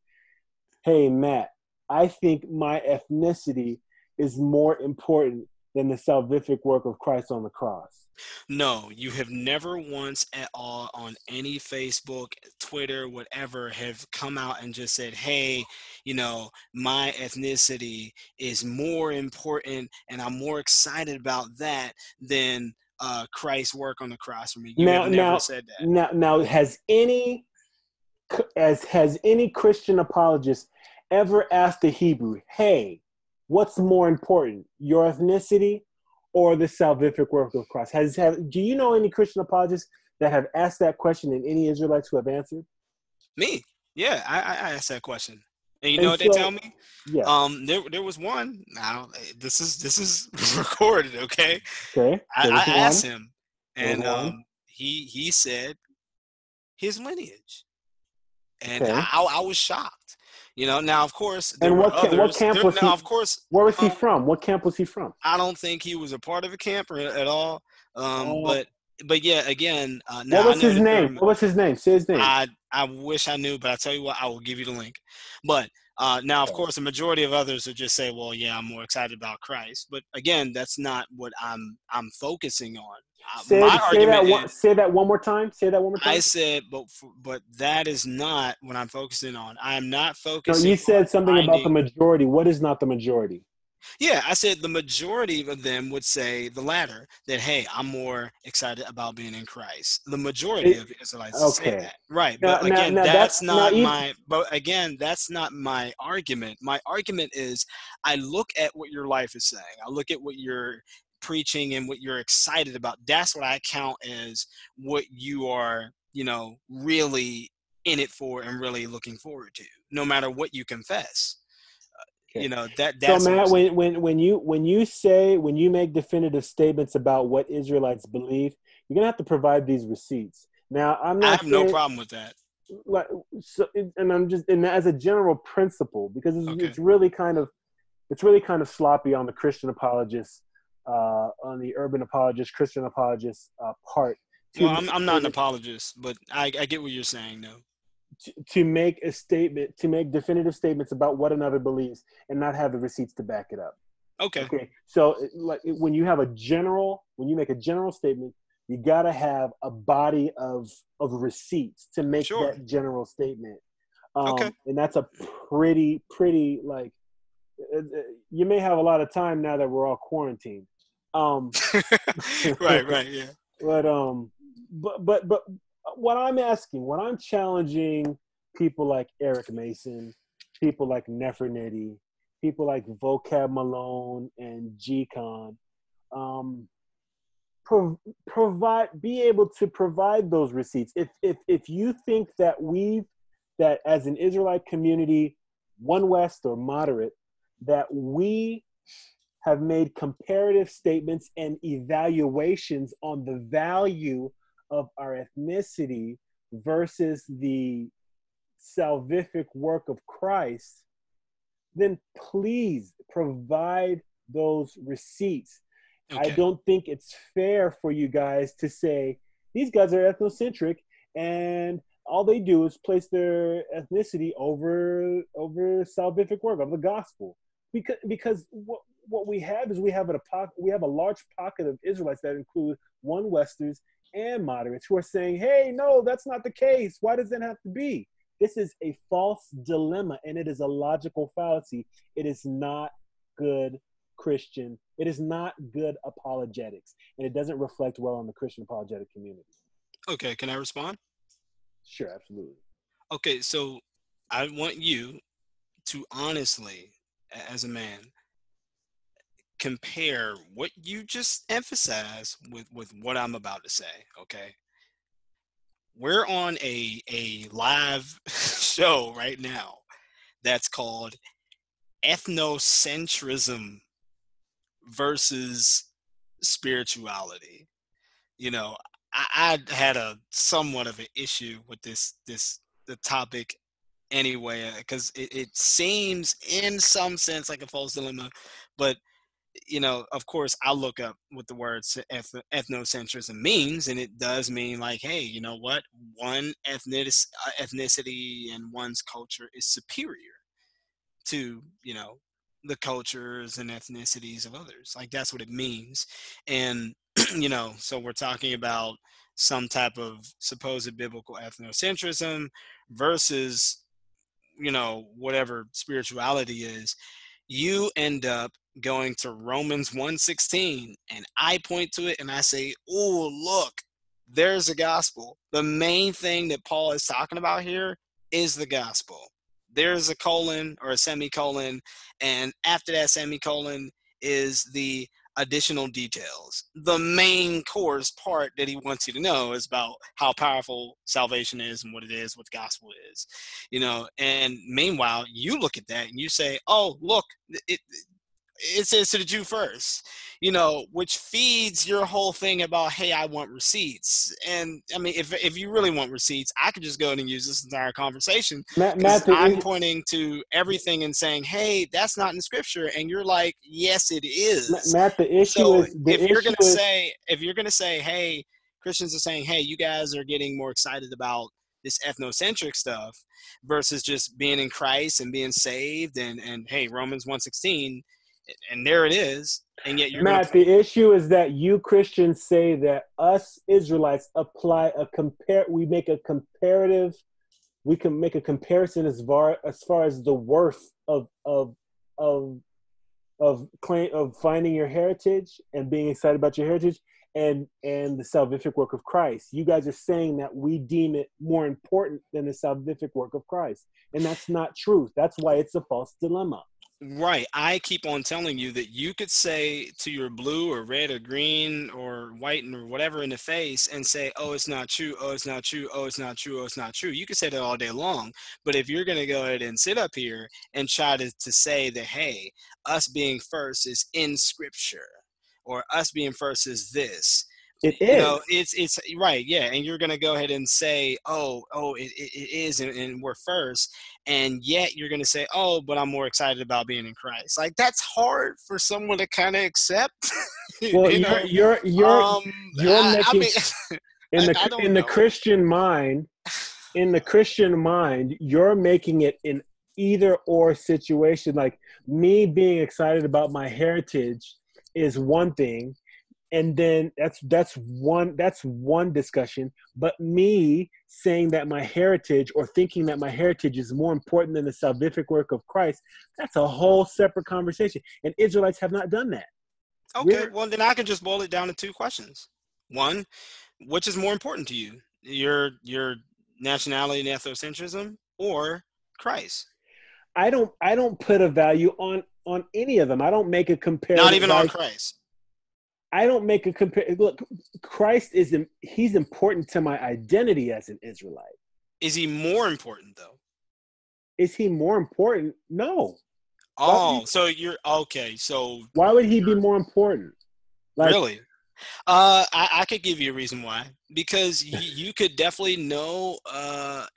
hey, Matt, I think my ethnicity is more important than the salvific work of Christ on the cross? No, you have never once at all on any Facebook, Twitter, whatever, have come out and just said, hey, you know, my ethnicity is more important and I'm more excited about that than Christ's work on the cross for me. You never said that. Now, has any Christian apologist ever asked a Hebrew, hey, what's more important, your ethnicity or the salvific work of Christ? Do you know any Christian apologists that have asked that question and any Israelites who have answered? Me, yeah, I asked that question. And you know what they tell me? Yeah. There was one. Now, this is recorded, okay? I asked him, and he said his lineage, and I was shocked. You know, now of course. And what camp was he? Now, of course, where was he from? What camp was he from? I don't think he was a part of a camp at all. But yeah, again. Now what was his name? What was his name? Say his name. I wish I knew, but I tell you what, I will give you the link. But now, of course, the majority of others would just say, "Well, yeah, I'm more excited about Christ." But again, that's not what I'm focusing on. Say that one more time. Say that one more time. I said, but that is not what I'm focusing on. I am not focusing. No, you said something about the majority. What is not the majority? Yeah, I said the majority of them would say the latter, that, hey, I'm more excited about being in Christ. The majority of Israelites say that. Right. Now, but again, that's not my argument. My argument is I look at what your life is saying. I look at what you're preaching and what you're excited about. That's what I count as what you are, you know, really in it for and really looking forward to, no matter what you confess. You know, that's so, Matt, when you make definitive statements about what Israelites believe, you're gonna have to provide these receipts. Now, I have no problem with that. Like, so, and I'm just, and as a general principle, because it's really kind of sloppy on the Christian apologists, on the urban apologists, Christian apologists part. Well, I'm not an apologist, but I get what you're saying, though. To make a statement, to make definitive statements about what another believes and not have the receipts to back it up. Okay. So like when you make a general statement, you got to have a body of receipts to make that general statement. And that's a pretty like, you may have a lot of time now that we're all quarantined. Right. Yeah. But what I'm asking, when I'm challenging people like Eric Mason, people like Nefertiti, people like Vocab Malone and G-Con, be able to provide those receipts. If you think that that as an Israelite community, One West or moderate, that we have made comparative statements and evaluations on the value of our ethnicity versus the salvific work of Christ, then please provide those receipts. Okay. I don't think it's fair for you guys to say, these guys are ethnocentric and all they do is place their ethnicity over salvific work of the gospel. Because what we have is we have a large pocket of Israelites that include One Westers and moderates who are saying, hey, no, that's not the case. Why does that have to be? This is a false dilemma, and it is a logical fallacy. It is not good Christian. It is not good apologetics, and it doesn't reflect well on the Christian apologetic community. Okay, can I respond? Sure, absolutely. Okay, so I want you to honestly, as a man, compare what you just emphasized with what I'm about to say, okay? We're on a live show right now that's called Ethnocentrism versus Spirituality. You know, I had a somewhat of an issue with the topic anyway, because it seems in some sense like a false dilemma, but you know, of course, I look up what the word ethnocentrism means, and it does mean like, hey, you know what? One ethnicity and one's culture is superior to, you know, the cultures and ethnicities of others. Like, that's what it means. And, you know, so we're talking about some type of supposed biblical ethnocentrism versus, you know, whatever spirituality is. You end up going to Romans 1:16, and I point to it and I say, oh, look, there's the gospel. The main thing that Paul is talking about here is the gospel. There's a colon or a semicolon, and after that semicolon is the additional details. The main course part that he wants you to know is about how powerful salvation is and what it is, what the gospel is, you know. And meanwhile, you look at that and you say, oh, look, it says to the Jew first, you know, which feeds your whole thing about, hey, I want receipts. And I mean, if you really want receipts, I could just go in and use this entire conversation. I'm pointing to everything and saying, hey, that's not in scripture. And you're like, yes, it is. Matt, the issue so is, the if issue you're going to say, if you're going to say, hey, Christians are saying, hey, you guys are getting more excited about this ethnocentric stuff versus just being in Christ and being saved and hey, Romans 1:16, and there it is. And yet you're Matt, the issue is that you Christians say that us Israelites apply a comparison as far as the worth of finding your heritage and being excited about your heritage and the salvific work of Christ. You guys are saying that we deem it more important than the salvific work of Christ. And that's not truth. That's why it's a false dilemma. Right. I keep on telling you that you could say to your blue or red or green or white or whatever in the face and say, oh, it's not true. Oh, it's not true. Oh, it's not true. Oh, it's not true. You could say that all day long. But if you're going to go ahead and sit up here and try to say that, hey, us being first is in scripture, or us being first is this. It is. You know, it's right, yeah. And you're going to go ahead and say, oh, it is, and we're first. And yet you're going to say, oh, but I'm more excited about being in Christ. Like, that's hard for someone to kind of accept. Well, in the Christian mind, you're making it an either or situation. Like, me being excited about my heritage is one thing, and then that's one discussion, but me saying that my heritage or thinking that my heritage is more important than the salvific work of Christ, that's a whole separate conversation, and Israelites have not done that. Okay, well then I can just boil it down to two questions. One, which is more important to you, your nationality and ethnocentrism or Christ? I don't put a value on any of them. I don't make a comparison. Not even on Christ. I don't make a comparison. Look, Christ he's important to my identity as an Israelite. Is he more important though? Is he more important? No. Oh, so you're okay. So why would he be more important? Like, really? I could give you a reason why, because you could definitely know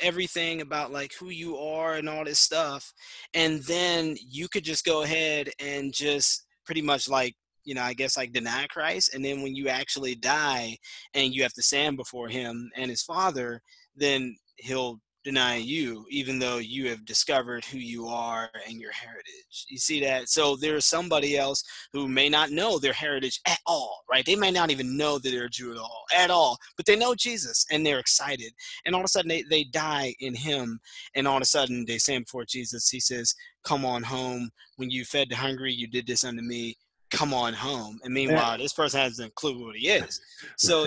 everything about like who you are and all this stuff, and then you could just go ahead and just pretty much like, you know, I guess like deny Christ, and then when you actually die and you have to stand before him and his father, then he'll deny you, even though you have discovered who you are and your heritage. You see that? So there's somebody else who may not know their heritage at all, right? They may not even know that they're Jew at all, but they know Jesus and they're excited. And all of a sudden they die in him. And all of a sudden they stand before Jesus. He says, come on home. When you fed the hungry, you did this unto me. Come on home. And meanwhile, this person hasn't a clue who he is. So,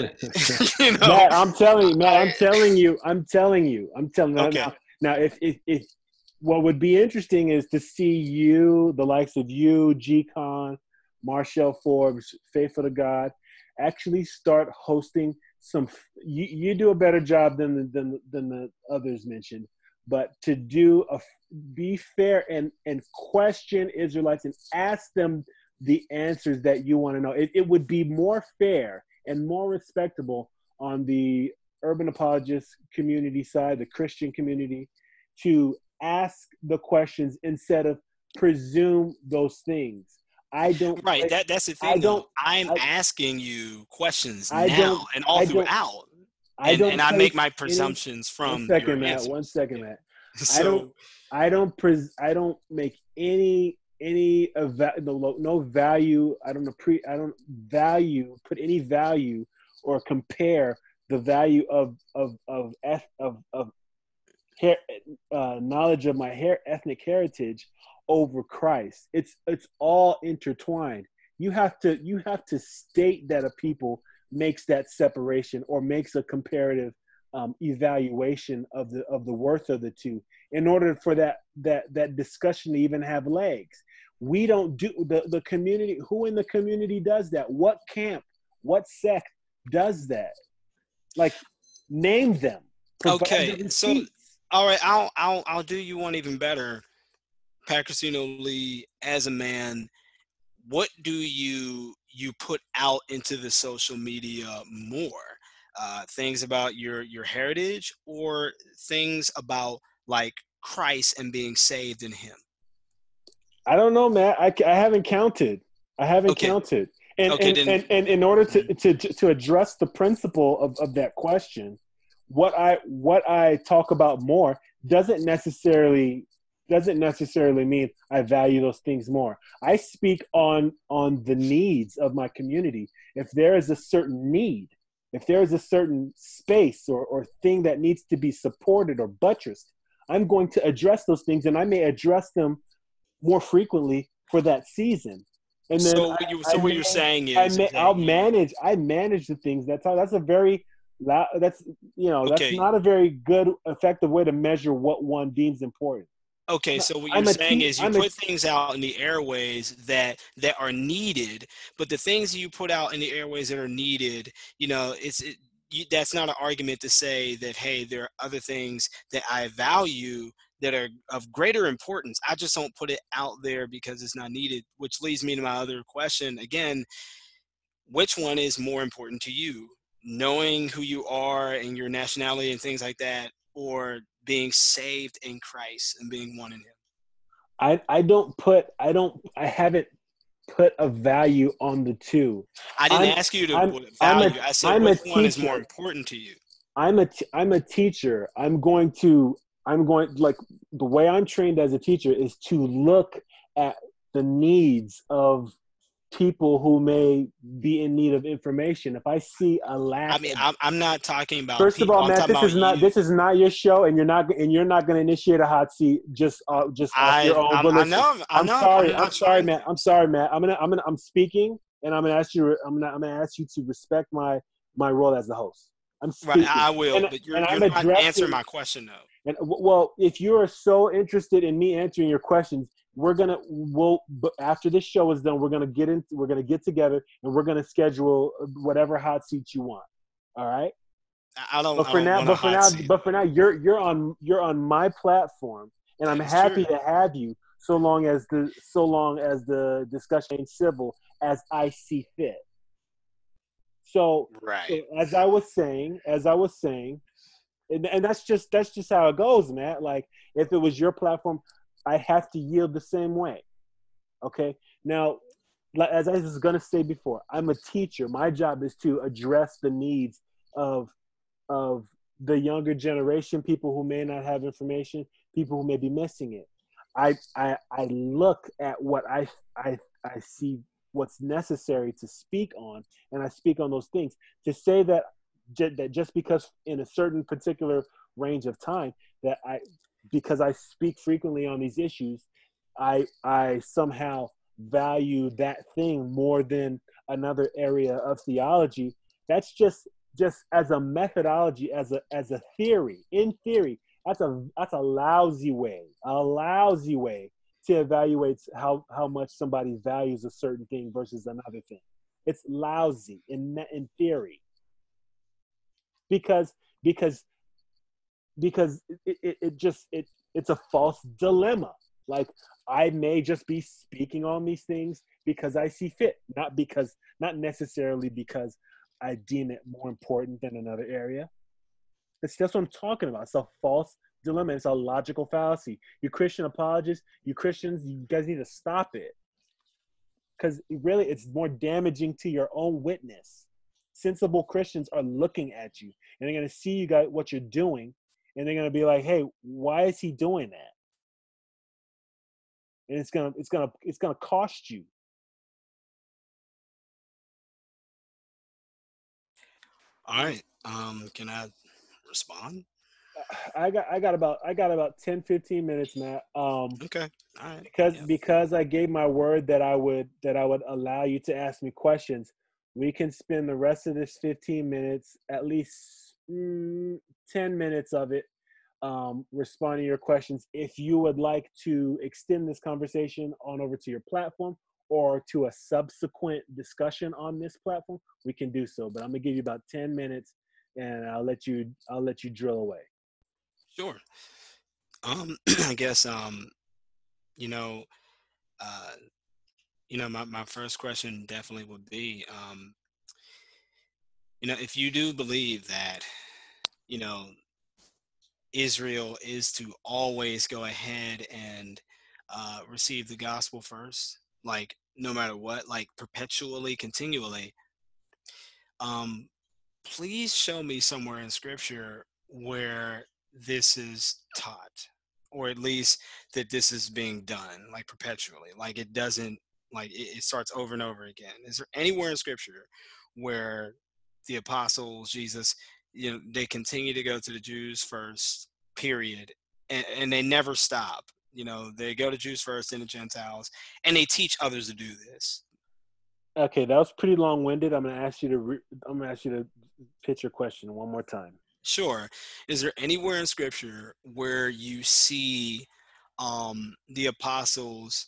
you know. Matt, I'm telling you. Okay. Now, if what would be interesting is to see you, the likes of you, G-Con, Marshall Forbes, Faithful to God, actually start hosting some. You do a better job than the others mentioned, but to be fair and question Israelites and ask them the answers that you want to know. It would be more fair and more respectable on the urban apologist community side, the Christian community, to ask the questions instead of presume those things. I don't. Right. That's the thing. I'm asking you questions now and all throughout. And I make my presumptions from your answers. One second, Matt. I don't make any value or compare the value of knowledge of my ethnic heritage over Christ. It's all intertwined. You have to state that a people makes that separation or makes a comparative evaluation of the worth of the two in order for that discussion to even have legs. We don't do the community. Who in the community does that? What camp, what sect does that? Like, name them. Okay, so all right, I'll do you one even better, Patrocino Lee, as a man. what do you put out into the social media more? Things about your heritage, or things about like Christ and being saved in him? I don't know, Matt. I haven't counted. I haven't counted. And in order to address the principle of that question, what I talk about more doesn't necessarily mean I value those things more. I speak on the needs of my community. If there is a certain need, if there is a certain space or thing that needs to be supported or buttressed, I'm going to address those things, and I may address them more frequently for that season. And then I'll manage the things. That's not a very good, effective way to measure what one deems important. Okay, so what you're saying is you put things out in the airways that are needed, but the things you put out in the airways that are needed, that's not an argument to say that, hey, there are other things that I value that are of greater importance. I just don't put it out there because it's not needed, which leads me to my other question. Again, which one is more important to you? Knowing who you are and your nationality and things like that, or being saved in Christ and being one in him? I haven't put a value on the two. I didn't ask you to put value. I said which one is more important to you. I'm a teacher. The way I'm trained as a teacher is to look at the needs of people who may be in need of information. If I see a lack, I'm not talking about. First people, of all, Matt, this is not your show, and you're not going to initiate a hot seat just off your own. I'm sorry, Matt. I'm speaking, and I'm gonna ask you. I'm gonna ask you to respect my role as the host. I'm speaking. Right, I will, but you're not answering my question though. And well, if you are so interested in me answering your questions, after this show is done, we're gonna get together and we're gonna schedule whatever hot seat you want. All right. But for now, you're on my platform, and I'm happy to have you so long as the discussion is civil as I see fit. So, right. So as I was saying, and that's just how it goes, Matt. Like, if it was your platform, I have to yield the same way. Okay. Now, as I was going to say before, I'm a teacher. My job is to address the needs of the younger generation, people who may not have information, people who may be missing it. I look at what I see what's necessary to speak on, and I speak on those things. To say that just because in a certain particular range of time because I speak frequently on these issues, I somehow value that thing more than another area of theology. That's just as a methodology, as a theory. In theory, that's a lousy way to evaluate how much somebody values a certain thing versus another thing. It's lousy in theory. Because it's a false dilemma. Like, I may just be speaking on these things because I see fit, not necessarily because I deem it more important than another area. That's what I'm talking about. It's a false dilemma. It's a logical fallacy. You Christian apologists, you guys need to stop it. Because really, it's more damaging to your own witness. Sensible Christians are looking at you, and they're going to see you guys, what you're doing, and they're gonna be like, "Hey, why is he doing that?" And it's gonna cost you. All right, can I respond? I got about 10, 15 minutes, Matt. Okay, all right. Because I gave my word that I would allow you to ask me questions. We can spend the rest of this 15 minutes, at least 10 minutes of it, responding to your questions. If you would like to extend this conversation on over to your platform or to a subsequent discussion on this platform, we can do so. But I'm gonna give you about 10 minutes, and I'll let you drill away. Sure. I guess You know, my first question definitely would be, you know, if you do believe that, you know, Israel is to always go ahead and receive the gospel first, like no matter what, like perpetually, continually, please show me somewhere in scripture where this is taught, or at least that this is being done like perpetually, like it doesn't, like it starts over and over again. Is there anywhere in scripture where the apostles, Jesus, you know, they continue to go to the Jews first, period, and they never stop? You know, they go to Jews first, then the Gentiles, and they teach others to do this. Okay, that was pretty long-winded. I'm going to ask you to pitch your question one more time. Sure. Is there anywhere in Scripture where you see the apostles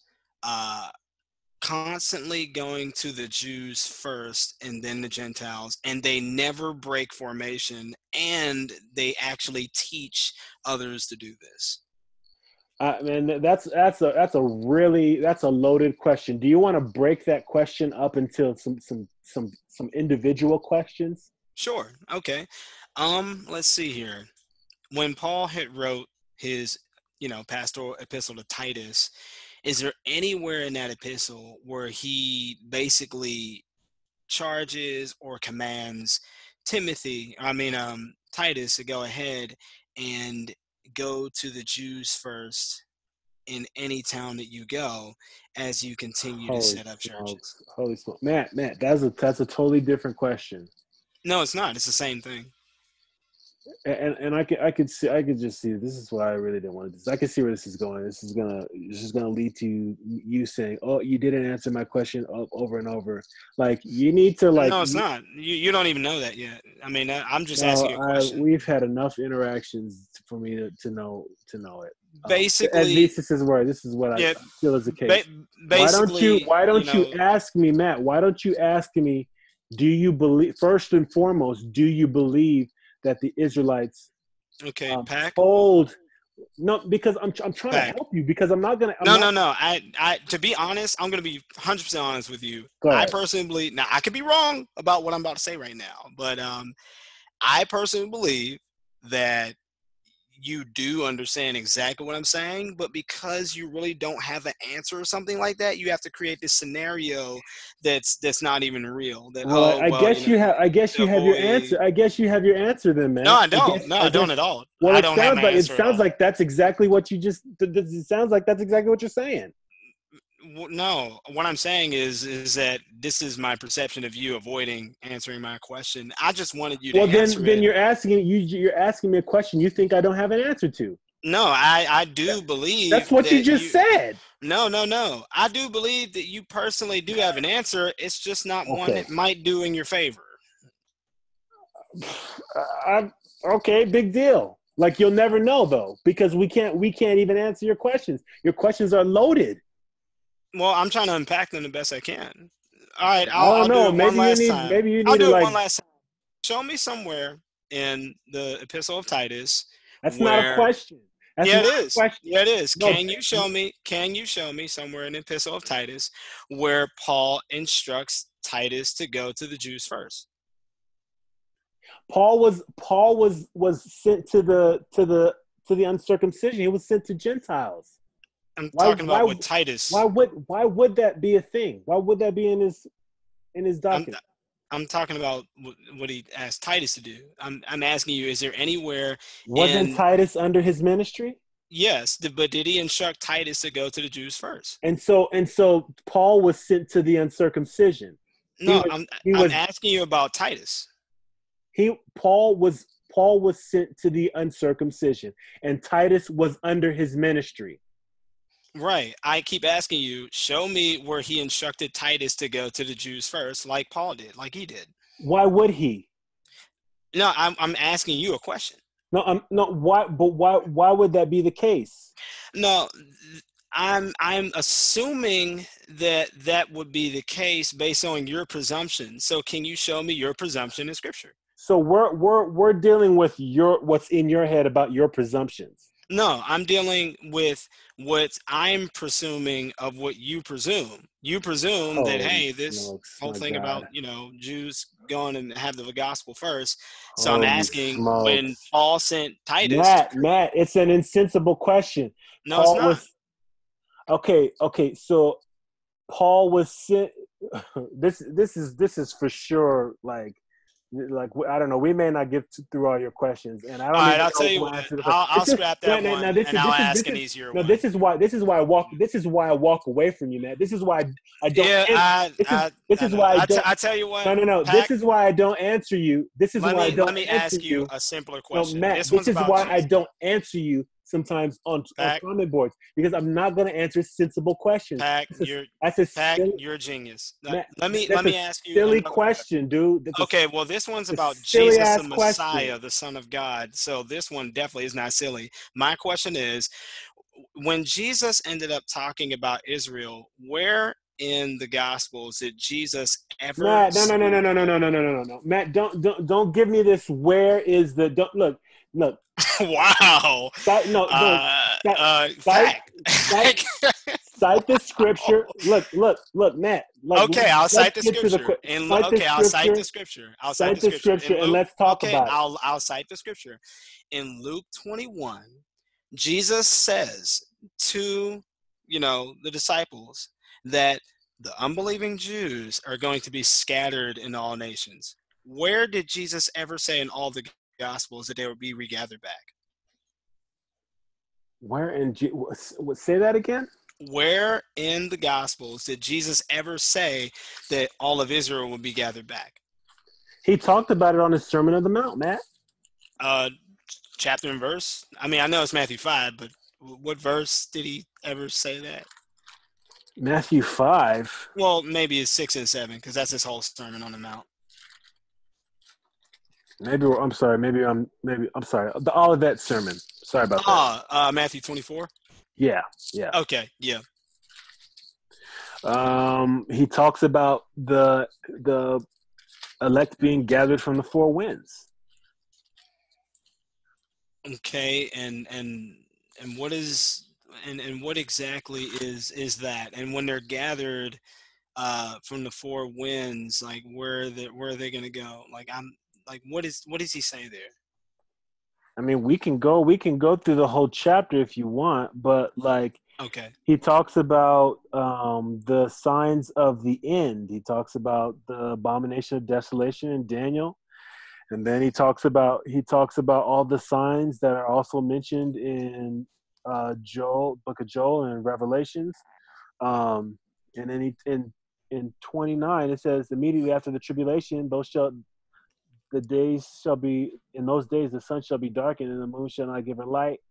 constantly going to the Jews first and then the Gentiles, and they never break formation, and they actually teach others to do this? Man, that's a loaded question. Do you want to break that question up into some individual questions? Sure. Okay. Let's see here. When Paul had wrote his, you know, pastoral epistle to Titus, is there anywhere in that epistle where he basically charges or commands Titus to go ahead and go to the Jews first in any town that you go as you continue to set up churches? Holy smoke. Matt, that's a totally different question. No, it's not. It's the same thing. And I could just see this is why I really didn't want to do this. I could see where this is going. This is gonna lead to you saying, "Oh, you didn't answer my question," over and over. Like you need to like. No, it's not. You don't even know that yet. I mean, I'm just asking you a question. We've had enough interactions for me to know it. Basically, at least this is what I feel is the case. Why don't you ask me, Matt? Why don't you ask me? Do you believe? First and foremost, do you believe that the Israelites to help you, because I'm not going to. No. I to be honest, I'm going to be 100% honest with you. I personally believe, now I could be wrong about what I'm about to say right now, but I personally believe that you do understand exactly what I'm saying, but because you really don't have an answer or something like that, you have to create this scenario that's not even real. I guess you have your answer then, man. No, I don't. I don't at all. Well, I don't have an answer. It sounds like that's exactly what you just. It sounds like that's exactly what you're saying. No, what I'm saying is that this is my perception of you avoiding answering my question. I just wanted you to answer it. Well, then you're asking me a question you think I don't have an answer to. No, I do believe that's what you just said. No. I do believe that you personally do have an answer. It's just not one that might do in your favor. Okay, big deal. Like you'll never know though, because we can't even answer your questions. Your questions are loaded. Well, I'm trying to unpack them the best I can. All right, I'll do it one last time. Show me somewhere in the Epistle of Titus. That's not a question. Yeah, it is. No. Can you show me somewhere in the Epistle of Titus where Paul instructs Titus to go to the Jews first? Paul was sent to the uncircumcision. He was sent to Gentiles. I'm talking about with Titus. Why would that be a thing? Why would that be in his document? I'm talking about what he asked Titus to do. I'm asking you: is there anywhere? Wasn't Titus under his ministry? Yes, but did he instruct Titus to go to the Jews first? And so Paul was sent to the uncircumcision. I'm asking you about Titus. Paul was sent to the uncircumcision, and Titus was under his ministry. Right. I keep asking you, show me where he instructed Titus to go to the Jews first, like Paul did, like he did. Why would he? No, I'm asking you a question. No, I'm not. Why would that be the case? No, I'm assuming that would be the case based on your presumption. So can you show me your presumption in scripture? So we're dealing with what's in your head about your presumptions. No, I'm dealing with what I'm presuming of what you presume. You presume that, hey, this whole thing about, you know, Jews going and have the gospel first. So I'm asking, when Paul sent Titus. Matt, it's an insensible question. No, Paul, it's not. Okay. So Paul was sent. This is for sure. Like I don't know. We may not get through all your questions, and I don't. All right, I'll tell you what. I'll scrap that one, and I'll ask an easier one. No, this is why I walk. This is why I walk away from you, Matt. This is why I don't. Yeah, this is why I don't. I tell you what. No. This is why I don't answer you. This is why I don't. Let me ask you a simpler question. No, Matt, this is why I don't answer you sometimes on comment boards, because I'm not going to answer sensible questions. You're a genius. Matt, let me ask you silly question, dude. Okay, well, this one's about Jesus the Messiah, the Son of God. So this one definitely is not silly. My question is, when Jesus ended up talking about Israel, where in the Gospels did Jesus ever? Matt, no. Matt, don't give me this. Where is the? Don't look. Wow. Cite the scripture. Look, Matt. I'll cite the scripture. And let's talk about it. I'll cite the scripture. In Luke 21, Jesus says to, the disciples that the unbelieving Jews are going to be scattered in all nations. Where did Jesus ever say in all the Gospels that they would be regathered back? Say that again? Where in the Gospels did Jesus ever say that all of Israel would be gathered back? He talked about it on his Sermon on the Mount, Matt. Chapter and verse? I mean, I know it's Matthew 5, but what verse did he ever say that? Matthew 5? Well, maybe it's 6 and 7, because that's his whole Sermon on the Mount. Maybe I'm sorry. The Olivet sermon. Sorry about that. Matthew 24. Yeah. Okay. Yeah. He talks about the elect being gathered from the four winds. Okay, and what is and what exactly is that? And when they're gathered from the four winds, like where are they going to go? Like what does he say there? I mean, we can go through the whole chapter if you want, but okay. He talks about the signs of the end. He talks about the abomination of desolation in Daniel, and then he talks about all the signs that are also mentioned in Joel, Book of Joel, and Revelations. And then in 29 it says, immediately after the tribulation, in those days, the sun shall be darkened and the moon shall not give her light.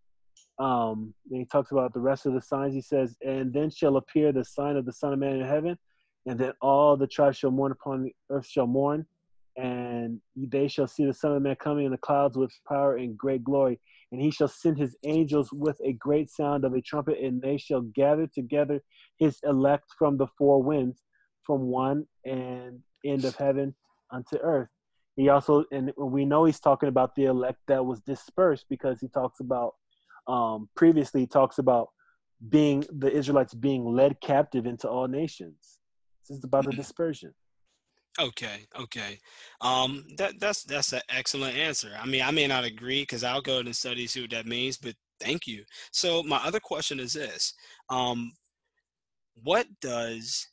And he talks about the rest of the signs. He says, and then shall appear the sign of the Son of Man in heaven. And then all the tribes shall mourn upon the earth shall mourn. And they shall see the Son of Man coming in the clouds with power and great glory. And he shall send his angels with a great sound of a trumpet, and they shall gather together his elect from the four winds, from one and end of heaven unto earth. He also, and we know he's talking about the elect that was dispersed, because he talks about, previously he talks about the Israelites being led captive into all nations. This is about the dispersion. Okay. That's an excellent answer. I mean, I may not agree, because I'll go and study, see what that means, but thank you. So my other question is this. What does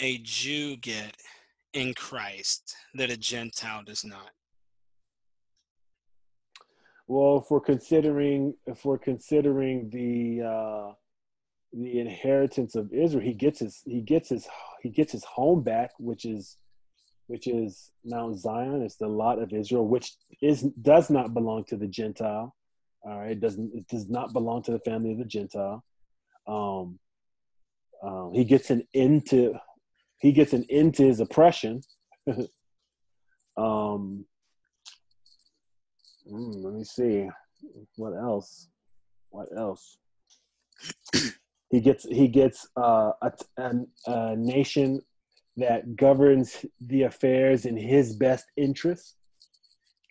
a Jew get in Christ that a Gentile does not? Well, if we're considering the inheritance of Israel, he gets his home back, which is Mount Zion. It's the lot of Israel, which does not belong to the Gentile. All right, it does not belong to the family of the Gentile. He gets an end to. He gets an end to his oppression. Let me see. What else? He gets a nation that governs the affairs in his best interest.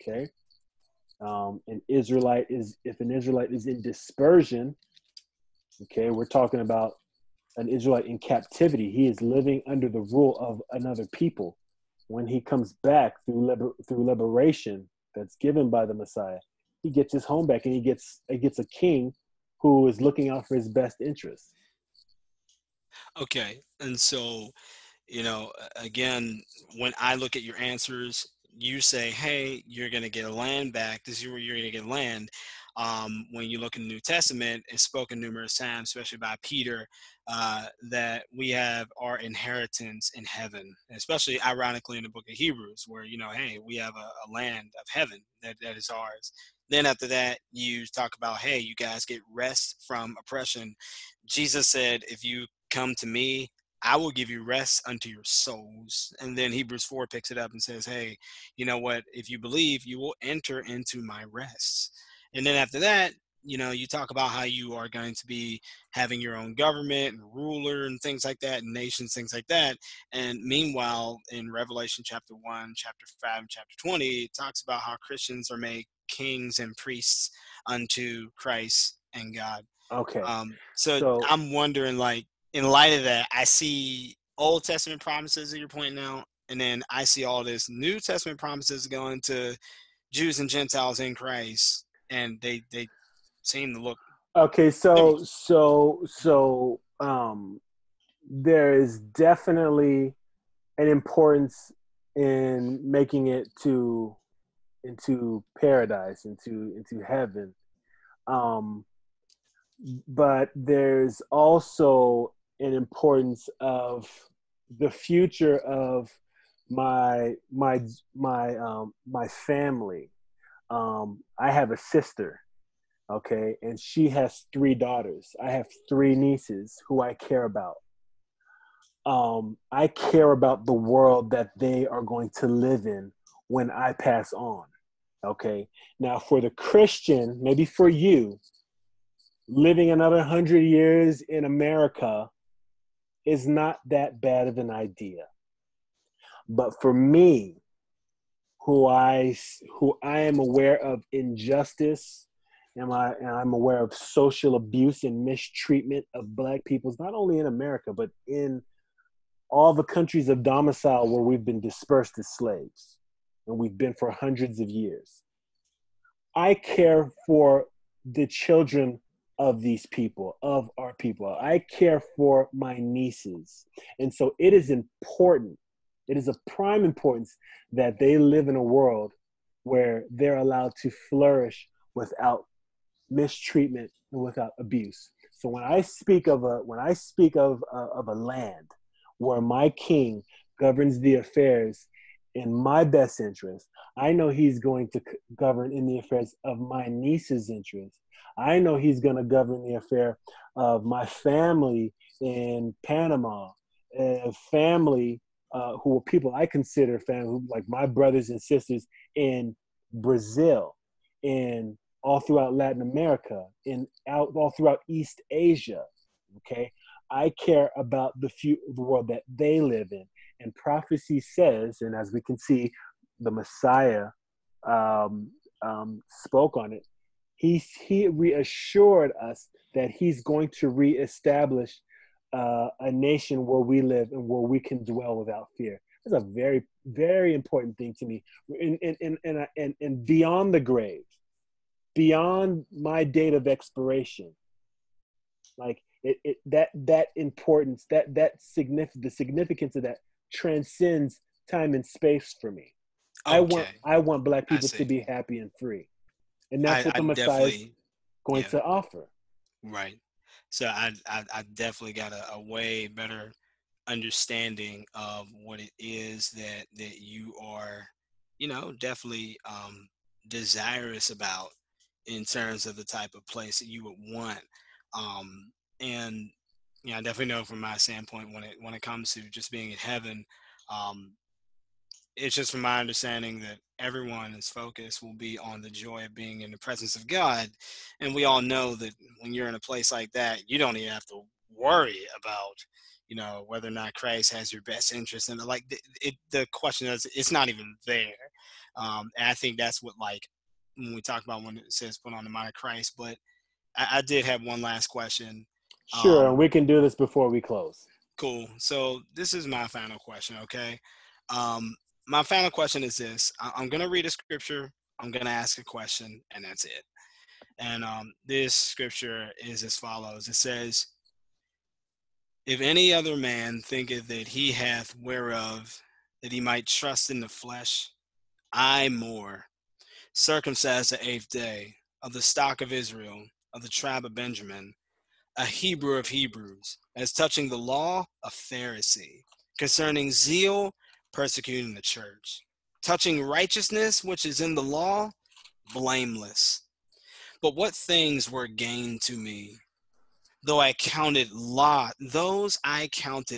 Okay. If an Israelite is in dispersion, okay, we're talking about an Israelite in captivity, he is living under the rule of another people. When he comes back through liberation that's given by the Messiah, he gets his home back, and he gets a king who is looking out for his best interests. Okay. And so, you know, again, when I look at your answers, you say, hey, you're going to get land back. This is where you're going to get land. When you look in the New Testament, it's spoken numerous times, especially by Peter, that we have our inheritance in heaven, especially ironically in the book of Hebrews, where, you know, hey, we have a land of heaven that is ours. Then after that, you talk about, hey, you guys get rest from oppression. Jesus said, if you come to me, I will give you rest unto your souls. And then Hebrews 4 picks it up and says, hey, you know what? If you believe, you will enter into my rest. And then after that, you know, you talk about how you are going to be having your own government and ruler and things like that, and nations, things like that. And meanwhile, in Revelation chapter 1, chapter 5, and chapter 20, it talks about how Christians are made kings and priests unto Christ and God. Okay. So I'm wondering, like, in light of that, I see Old Testament promises that you're pointing out, and then I see all this New Testament promises going to Jews and Gentiles in Christ, and they seem to look okay. So there is definitely an importance in making it into paradise, into heaven, but there's also an importance of the future of my family. I have a sister, okay, and she has 3 daughters. I have 3 nieces who I care about. I care about the world that they are going to live in when I pass on, okay? Now, for the Christian, maybe for you, living another 100 years in America is not that bad of an idea. But for me, who I am aware of injustice, and I'm aware of social abuse and mistreatment of Black peoples, not only in America, but in all the countries of domicile where we've been dispersed as slaves, and we've been for hundreds of years. I care for the children of these people, of our people. I care for my nieces. And so it is important. It is of prime importance that they live in a world where they're allowed to flourish without mistreatment and without abuse. So when I speak of a land where my king governs the affairs in my best interest, I know he's going to govern in the affairs of my niece's interest. I know he's going to govern the affair of my family in Panama, family who are people I consider family, like my brothers and sisters in Brazil, in all throughout Latin America, all throughout East Asia. Okay, I care about the world that they live in. And prophecy says, and as we can see, the Messiah spoke on it. He reassured us that he's going to reestablish a nation where we live and where we can dwell without fear. That's a very, very important thing to me. And beyond the grave, beyond my date of expiration, like that importance, the significance of that transcends time and space for me. Okay. I want Black people to be happy and free, and that's what the Messiah is going to offer. Right. So I definitely got a way better understanding of what it is that you are, you know, definitely desirous about in terms of the type of place that you would want. And yeah, I definitely know from my standpoint when it comes to just being in heaven, it's just from my understanding that everyone's focus will be on the joy of being in the presence of God. And we all know that when you're in a place like that, you don't even have to worry about, you know, whether or not Christ has your best interest. And like the question is, it's not even there. And I think that's what, like, when we talk about when it says put on the mind of Christ, but I did have one last question. Sure, and we can do this before we close. Cool. So this is my final question, okay? My final question is this. I'm going to read a scripture, I'm going to ask a question, and that's it. And this scripture is as follows. It says, if any other man thinketh that he hath whereof that he might trust in the flesh, I more, circumcised the eighth day, of the stock of Israel, of the tribe of Benjamin, a Hebrew of Hebrews, as touching the law, a Pharisee, concerning zeal, persecuting the church, touching righteousness, which is in the law, blameless. But what things were gained to me, those I counted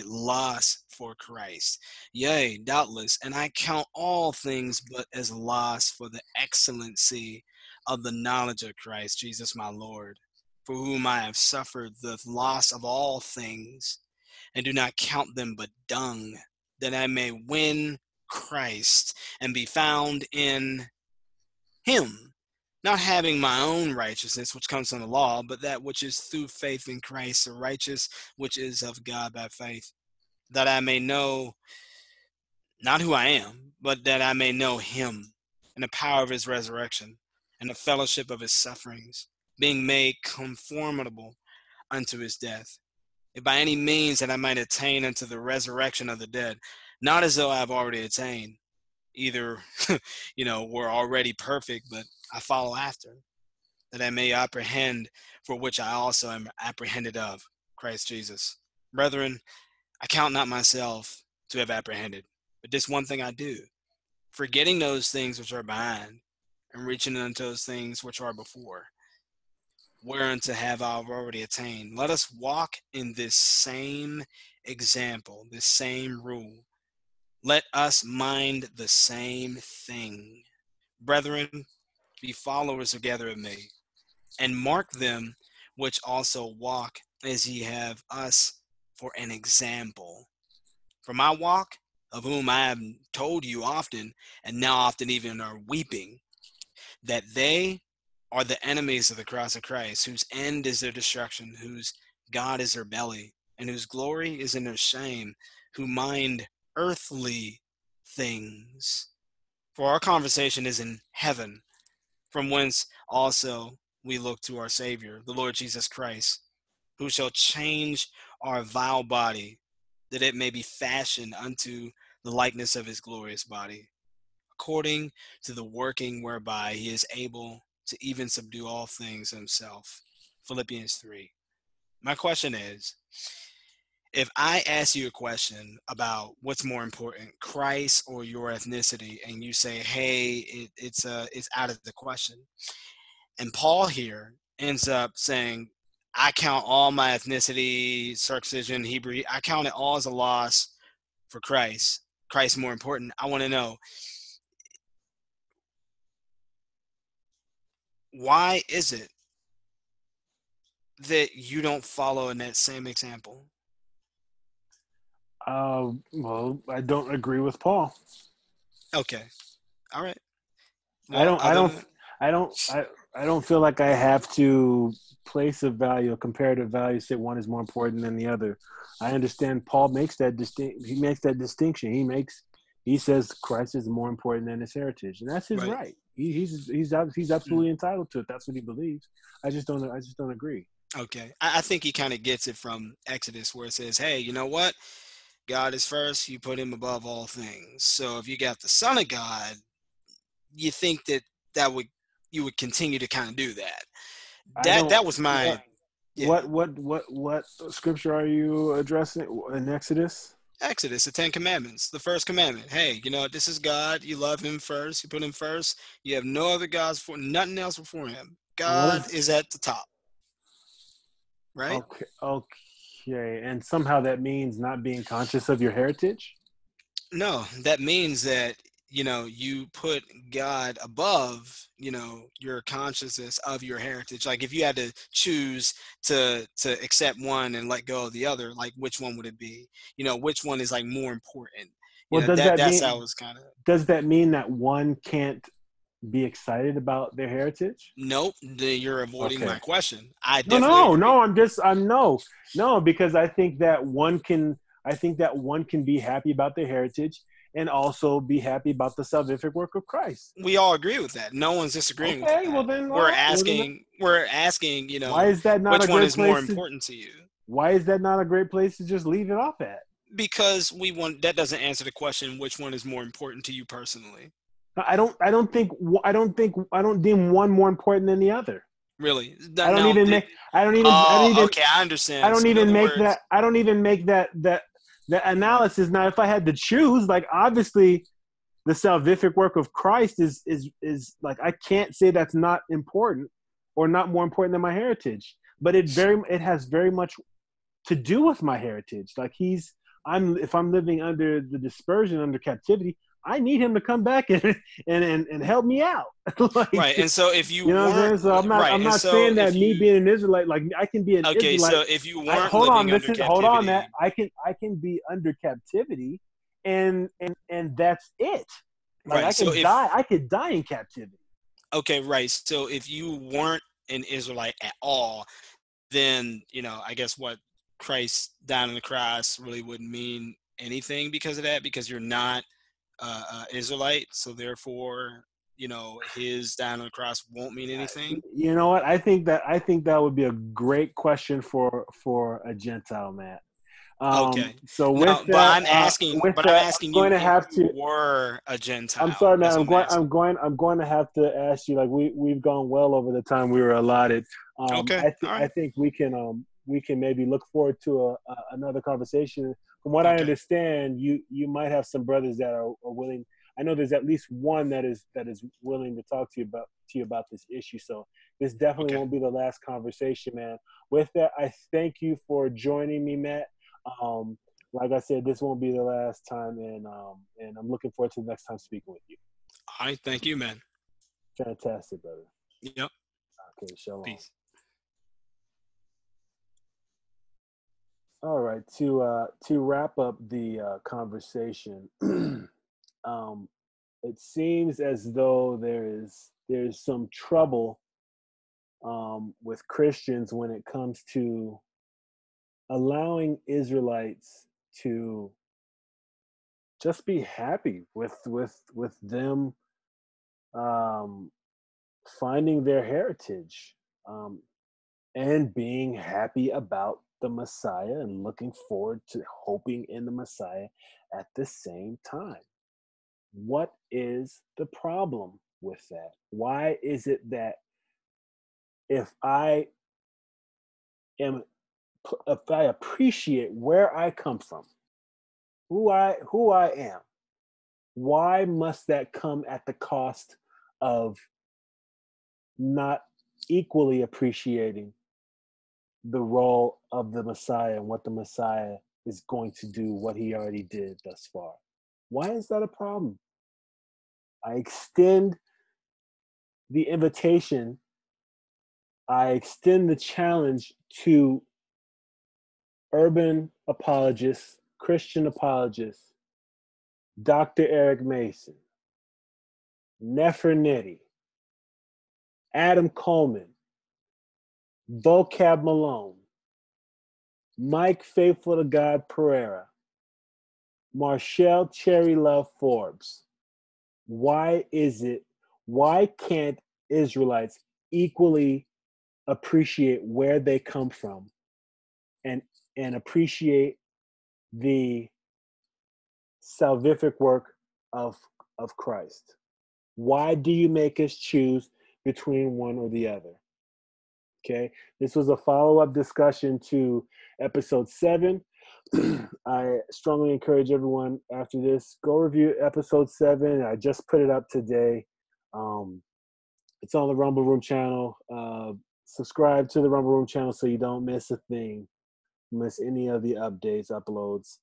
loss for Christ. Yea, doubtless, and I count all things but as loss for the excellency of the knowledge of Christ Jesus my Lord, for whom I have suffered the loss of all things, and do not count them but dung, that I may win Christ and be found in him, not having my own righteousness, which comes from the law, but that which is through faith in Christ, the righteous, which is of God by faith, that I may know not who I am, but that I may know him and the power of his resurrection and the fellowship of his sufferings, being made conformable unto his death, if by any means that I might attain unto the resurrection of the dead, not as though I have already attained, either, were already perfect, but I follow after, that I may apprehend for which I also am apprehended of Christ Jesus. Brethren, I count not myself to have apprehended, but this one thing I do, forgetting those things which are behind, and reaching unto those things which are before, whereunto have I already attained. Let us walk in this same example, this same rule. Let us mind the same thing. Brethren, be followers together of me, and mark them which also walk as ye have us for an example. For my walk, of whom I have told you often, and now often even are weeping, that they are the enemies of the cross of Christ, whose end is their destruction, whose God is their belly, and whose glory is in their shame, who mind earthly things. For our conversation is in heaven, from whence also we look to our Savior, the Lord Jesus Christ, who shall change our vile body, that it may be fashioned unto the likeness of his glorious body, according to the working whereby he is able to even subdue all things himself. Philippians 3. My question is, if I ask you a question about what's more important, Christ or your ethnicity, and you say, hey, it's out of the question. And Paul here ends up saying, I count all my ethnicity, circumcision, Hebrew, I count it all as a loss for Christ. Christ's more important. I want to know, why is it that you don't follow in that same example? Well, I don't agree with Paul. Okay. All right. Well, I don't feel like I have to place a comparative value, say one is more important than the other. I understand Paul makes that distinction. He says Christ is more important than his heritage, and that's his right. He's absolutely entitled to it. That's what he believes. I just don't agree. Okay, I think he kind of gets it from Exodus, where it says, "Hey, you know what? God is first. You put him above all things. So if you got the Son of God, you think that you would continue to kind of do that." That was my. Yeah. What scripture are you addressing in Exodus? Exodus, the 10 commandments, the first commandment. Hey, this is God. You love him first. You put him first. You have no other gods, for nothing else before him. God is at the top. Right? Okay. And somehow that means not being conscious of your heritage? No, that means that, you put God above, your consciousness of your heritage. Like if you had to choose to accept one and let go of the other, like which one would it be? Which one is like more important? Well, does that mean that one can't be excited about their heritage? Nope. You're avoiding my question. Because I think that one can be happy about their heritage and also be happy about the salvific work of Christ. We all agree with that. No one's disagreeing with that. Well then, we're asking, you know, why is that not which one is more important to you? Why is that not a great place to just leave it off at? Because that doesn't answer the question, which one is more important to you personally? I don't deem one more important than the other. Really? Okay, I understand. I don't even make that analysis. Now, if I had to choose, like, obviously the salvific work of Christ is like, I can't say that's not important or not more important than my heritage, but it has very much to do with my heritage. Like if I'm living under the dispersion, under captivity, I need him to come back and help me out. Like, right. And so if you weren't, so I'm not saying that me being an Israelite, like I can be an Israelite. Okay, so if you weren't Matt. I can be under captivity and that's it. Like right. I could die in captivity. Okay, right. So if you weren't an Israelite at all, then, you know, I guess what Christ dying on the cross really wouldn't mean anything because of that, because you're not Israelite, so therefore, you know, his dying on the cross won't mean anything. You know what? I think that would be a great question for a Gentile, Matt. Okay. So with no, that, but I'm asking. But that, I'm asking I'm going you to if have you to, were a Gentile. I'm sorry, Matt. I'm going to have to ask you. Like we've gone well over the time we were allotted. Okay. I think we can maybe look forward to another conversation. From what I understand, you might have some brothers that are willing. I know there's at least one that is willing to talk to you about this issue. So this definitely won't be the last conversation, man. With that, I thank you for joining me, Matt. Like I said, this won't be the last time, and I'm looking forward to the next time speaking with you. All right, thank you, man. Fantastic, brother. Yep. Okay, shalom. Peace. All right, to wrap up the conversation, it seems as though there's some trouble with Christians when it comes to allowing Israelites to just be happy with them finding their heritage and being happy about the Messiah and looking forward to hoping in the Messiah at the same time. What is the problem with that? Why is it that if I appreciate where I come from, who I am, why must that come at the cost of not equally appreciating the role of the Messiah and what the Messiah is going to do, what he already did thus far? Why is that a problem? I extend the invitation. I extend the challenge to urban apologists, Christian apologists, Dr. Eric Mason, Nefertiti, Adam Coleman, Vocab Malone, Mike Faithful God Pereira, Marshall Cherry Love Forbes. Why can't Israelites equally appreciate where they come from and appreciate the salvific work of Christ? Why do you make us choose between one or the other? Okay, this was a follow-up discussion to episode 7. I strongly encourage everyone after this, go review episode 7. I just put it up today. It's on the Rumble Room channel. Subscribe to the Rumble Room channel so you don't miss a thing, miss any of the updates, uploads.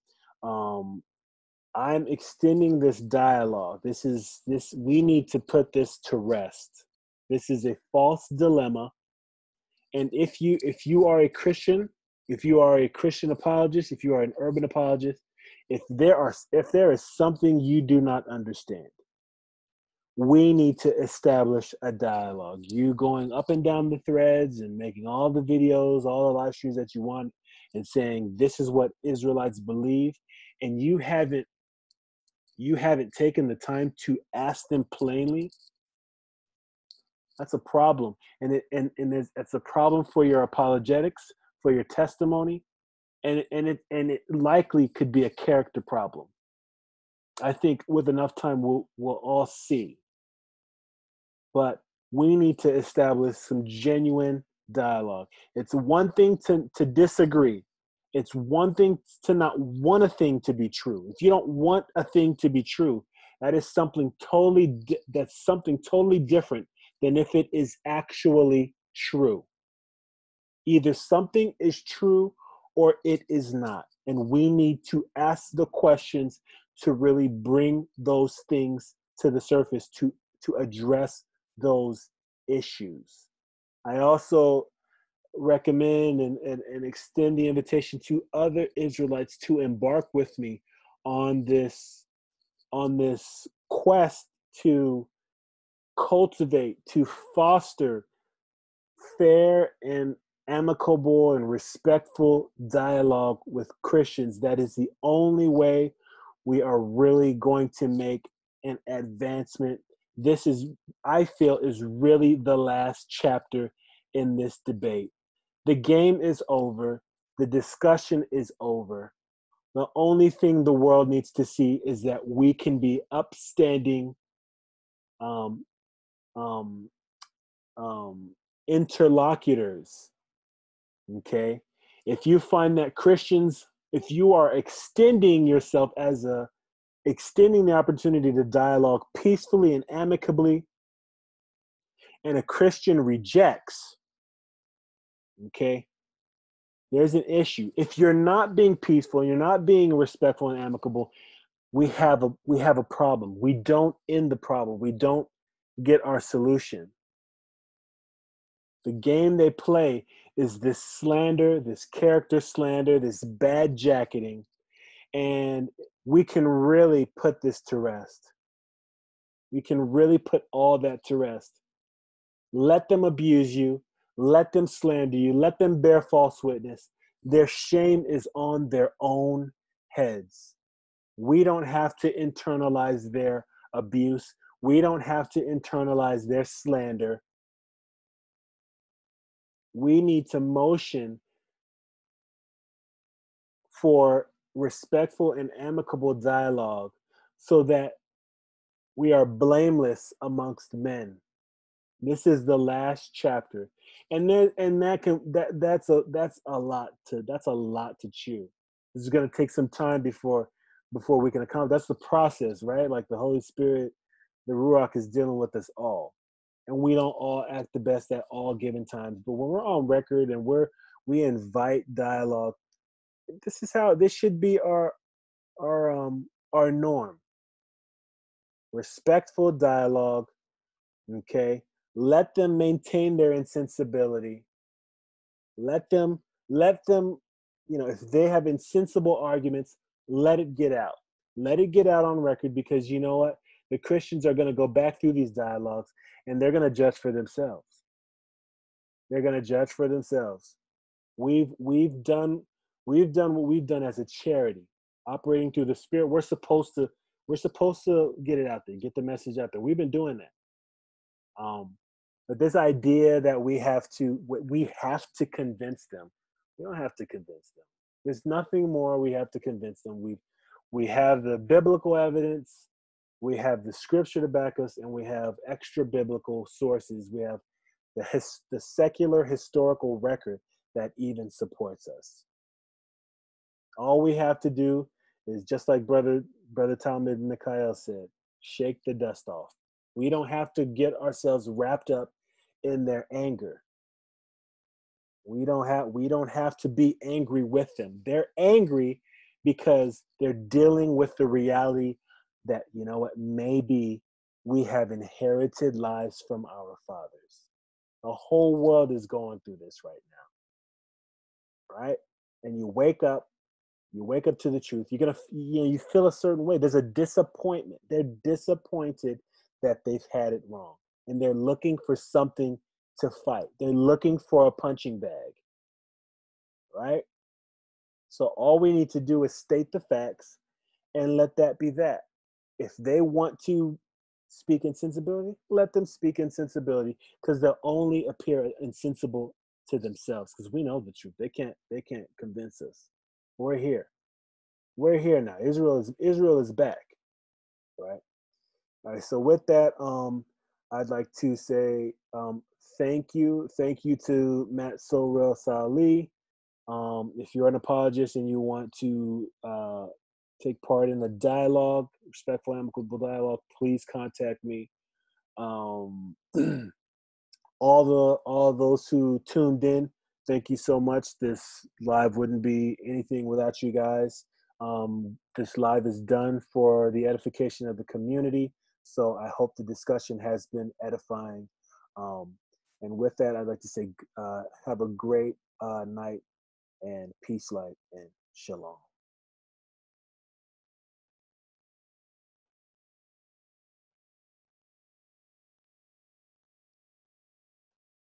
I'm extending this dialogue. We need to put this to rest. This is a false dilemma. And if you are a Christian, if you are a Christian apologist, if you are an urban apologist, if there is something you do not understand, we need to establish a dialogue. You going up and down the threads and making all the videos, all the live streams that you want, and saying this is what Israelites believe, and you haven't taken the time to ask them plainly. That's a problem, and it's a problem for your apologetics, for your testimony, and it likely could be a character problem. I think with enough time we'll all see. But we need to establish some genuine dialogue. It's one thing to disagree. It's one thing to not want a thing to be true. If you don't want a thing to be true, that is something totally different than if it is actually true. Either something is true or it is not. And we need to ask the questions to really bring those things to the surface, to address those issues. I also recommend and extend the invitation to other Israelites to embark with me on this quest to cultivate, to foster fair and amicable and respectful dialogue with Christians. That is the only way we are really going to make an advancement. This is, I feel, is really the last chapter in this debate. The game is over. The discussion is over. The only thing the world needs to see is that we can be upstanding interlocutors, okay? If you find that Christians, if you are extending yourself extending the opportunity to dialogue peacefully and amicably, and a Christian rejects, okay, there's an issue. If you're not being peaceful, you're not being respectful and amicable, we have a problem. We don't end the problem. We don't get our solution. The game they play is this slander, this character slander, this bad jacketing, and we can really put this to rest. We can really put all that to rest. Let them abuse you, let them slander you, let them bear false witness. Their shame is on their own heads. We don't have to internalize their abuse. We don't have to internalize their slander. We need to motion for respectful and amicable dialogue so that we are blameless amongst men. This is the last chapter. And that's a lot to chew. This is going to take some time before we can accomplish. That's the process, right? Like the Holy Spirit, the Ruach is dealing with us all. And we don't all act the best at all given times. But when we're on record and we invite dialogue, this should be our norm. Respectful dialogue, okay? Let them maintain their insensibility. Let them, you know, if they have insensible arguments, let it get out. Let it get out on record, because you know what? The Christians are going to go back through these dialogues and they're going to judge for themselves. They're going to judge for themselves. We've done what we've done as a charity, operating through the Spirit. We're supposed to get it out there, get the message out there. We've been doing that. But this idea that we have to convince them, we don't have to convince them. There's nothing more we have to convince them. We have the biblical evidence. We have the scripture to back us, and we have extra biblical sources. We have the secular historical record that even supports us. All we have to do is, just like Brother Talmud Mikhail said, shake the dust off. We don't have to get ourselves wrapped up in their anger. We don't have to be angry with them. They're angry because they're dealing with the reality that, you know what, maybe we have inherited lies from our fathers. The whole world is going through this right now, right? And you wake up to the truth. You feel a certain way. There's a disappointment. They're disappointed that they've had it wrong. And they're looking for something to fight. They're looking for a punching bag, right? So all we need to do is state the facts and let that be that. If they want to speak insensibility, let them speak insensibility, because they'll only appear insensible to themselves, because we know the truth. They can't convince us. We're here. We're here now. Israel is back, right? All right. So with that, I'd like to say thank you. Thank you to Matt SoReal Salih. If you're an apologist and you want to take part in the dialogue, respectful, amicable dialogue, please contact me. All those who tuned in, thank you so much. This live wouldn't be anything without you guys. This live is done for the edification of the community. So I hope the discussion has been edifying. And with that, I'd like to say have a great night, and peace, light, and shalom.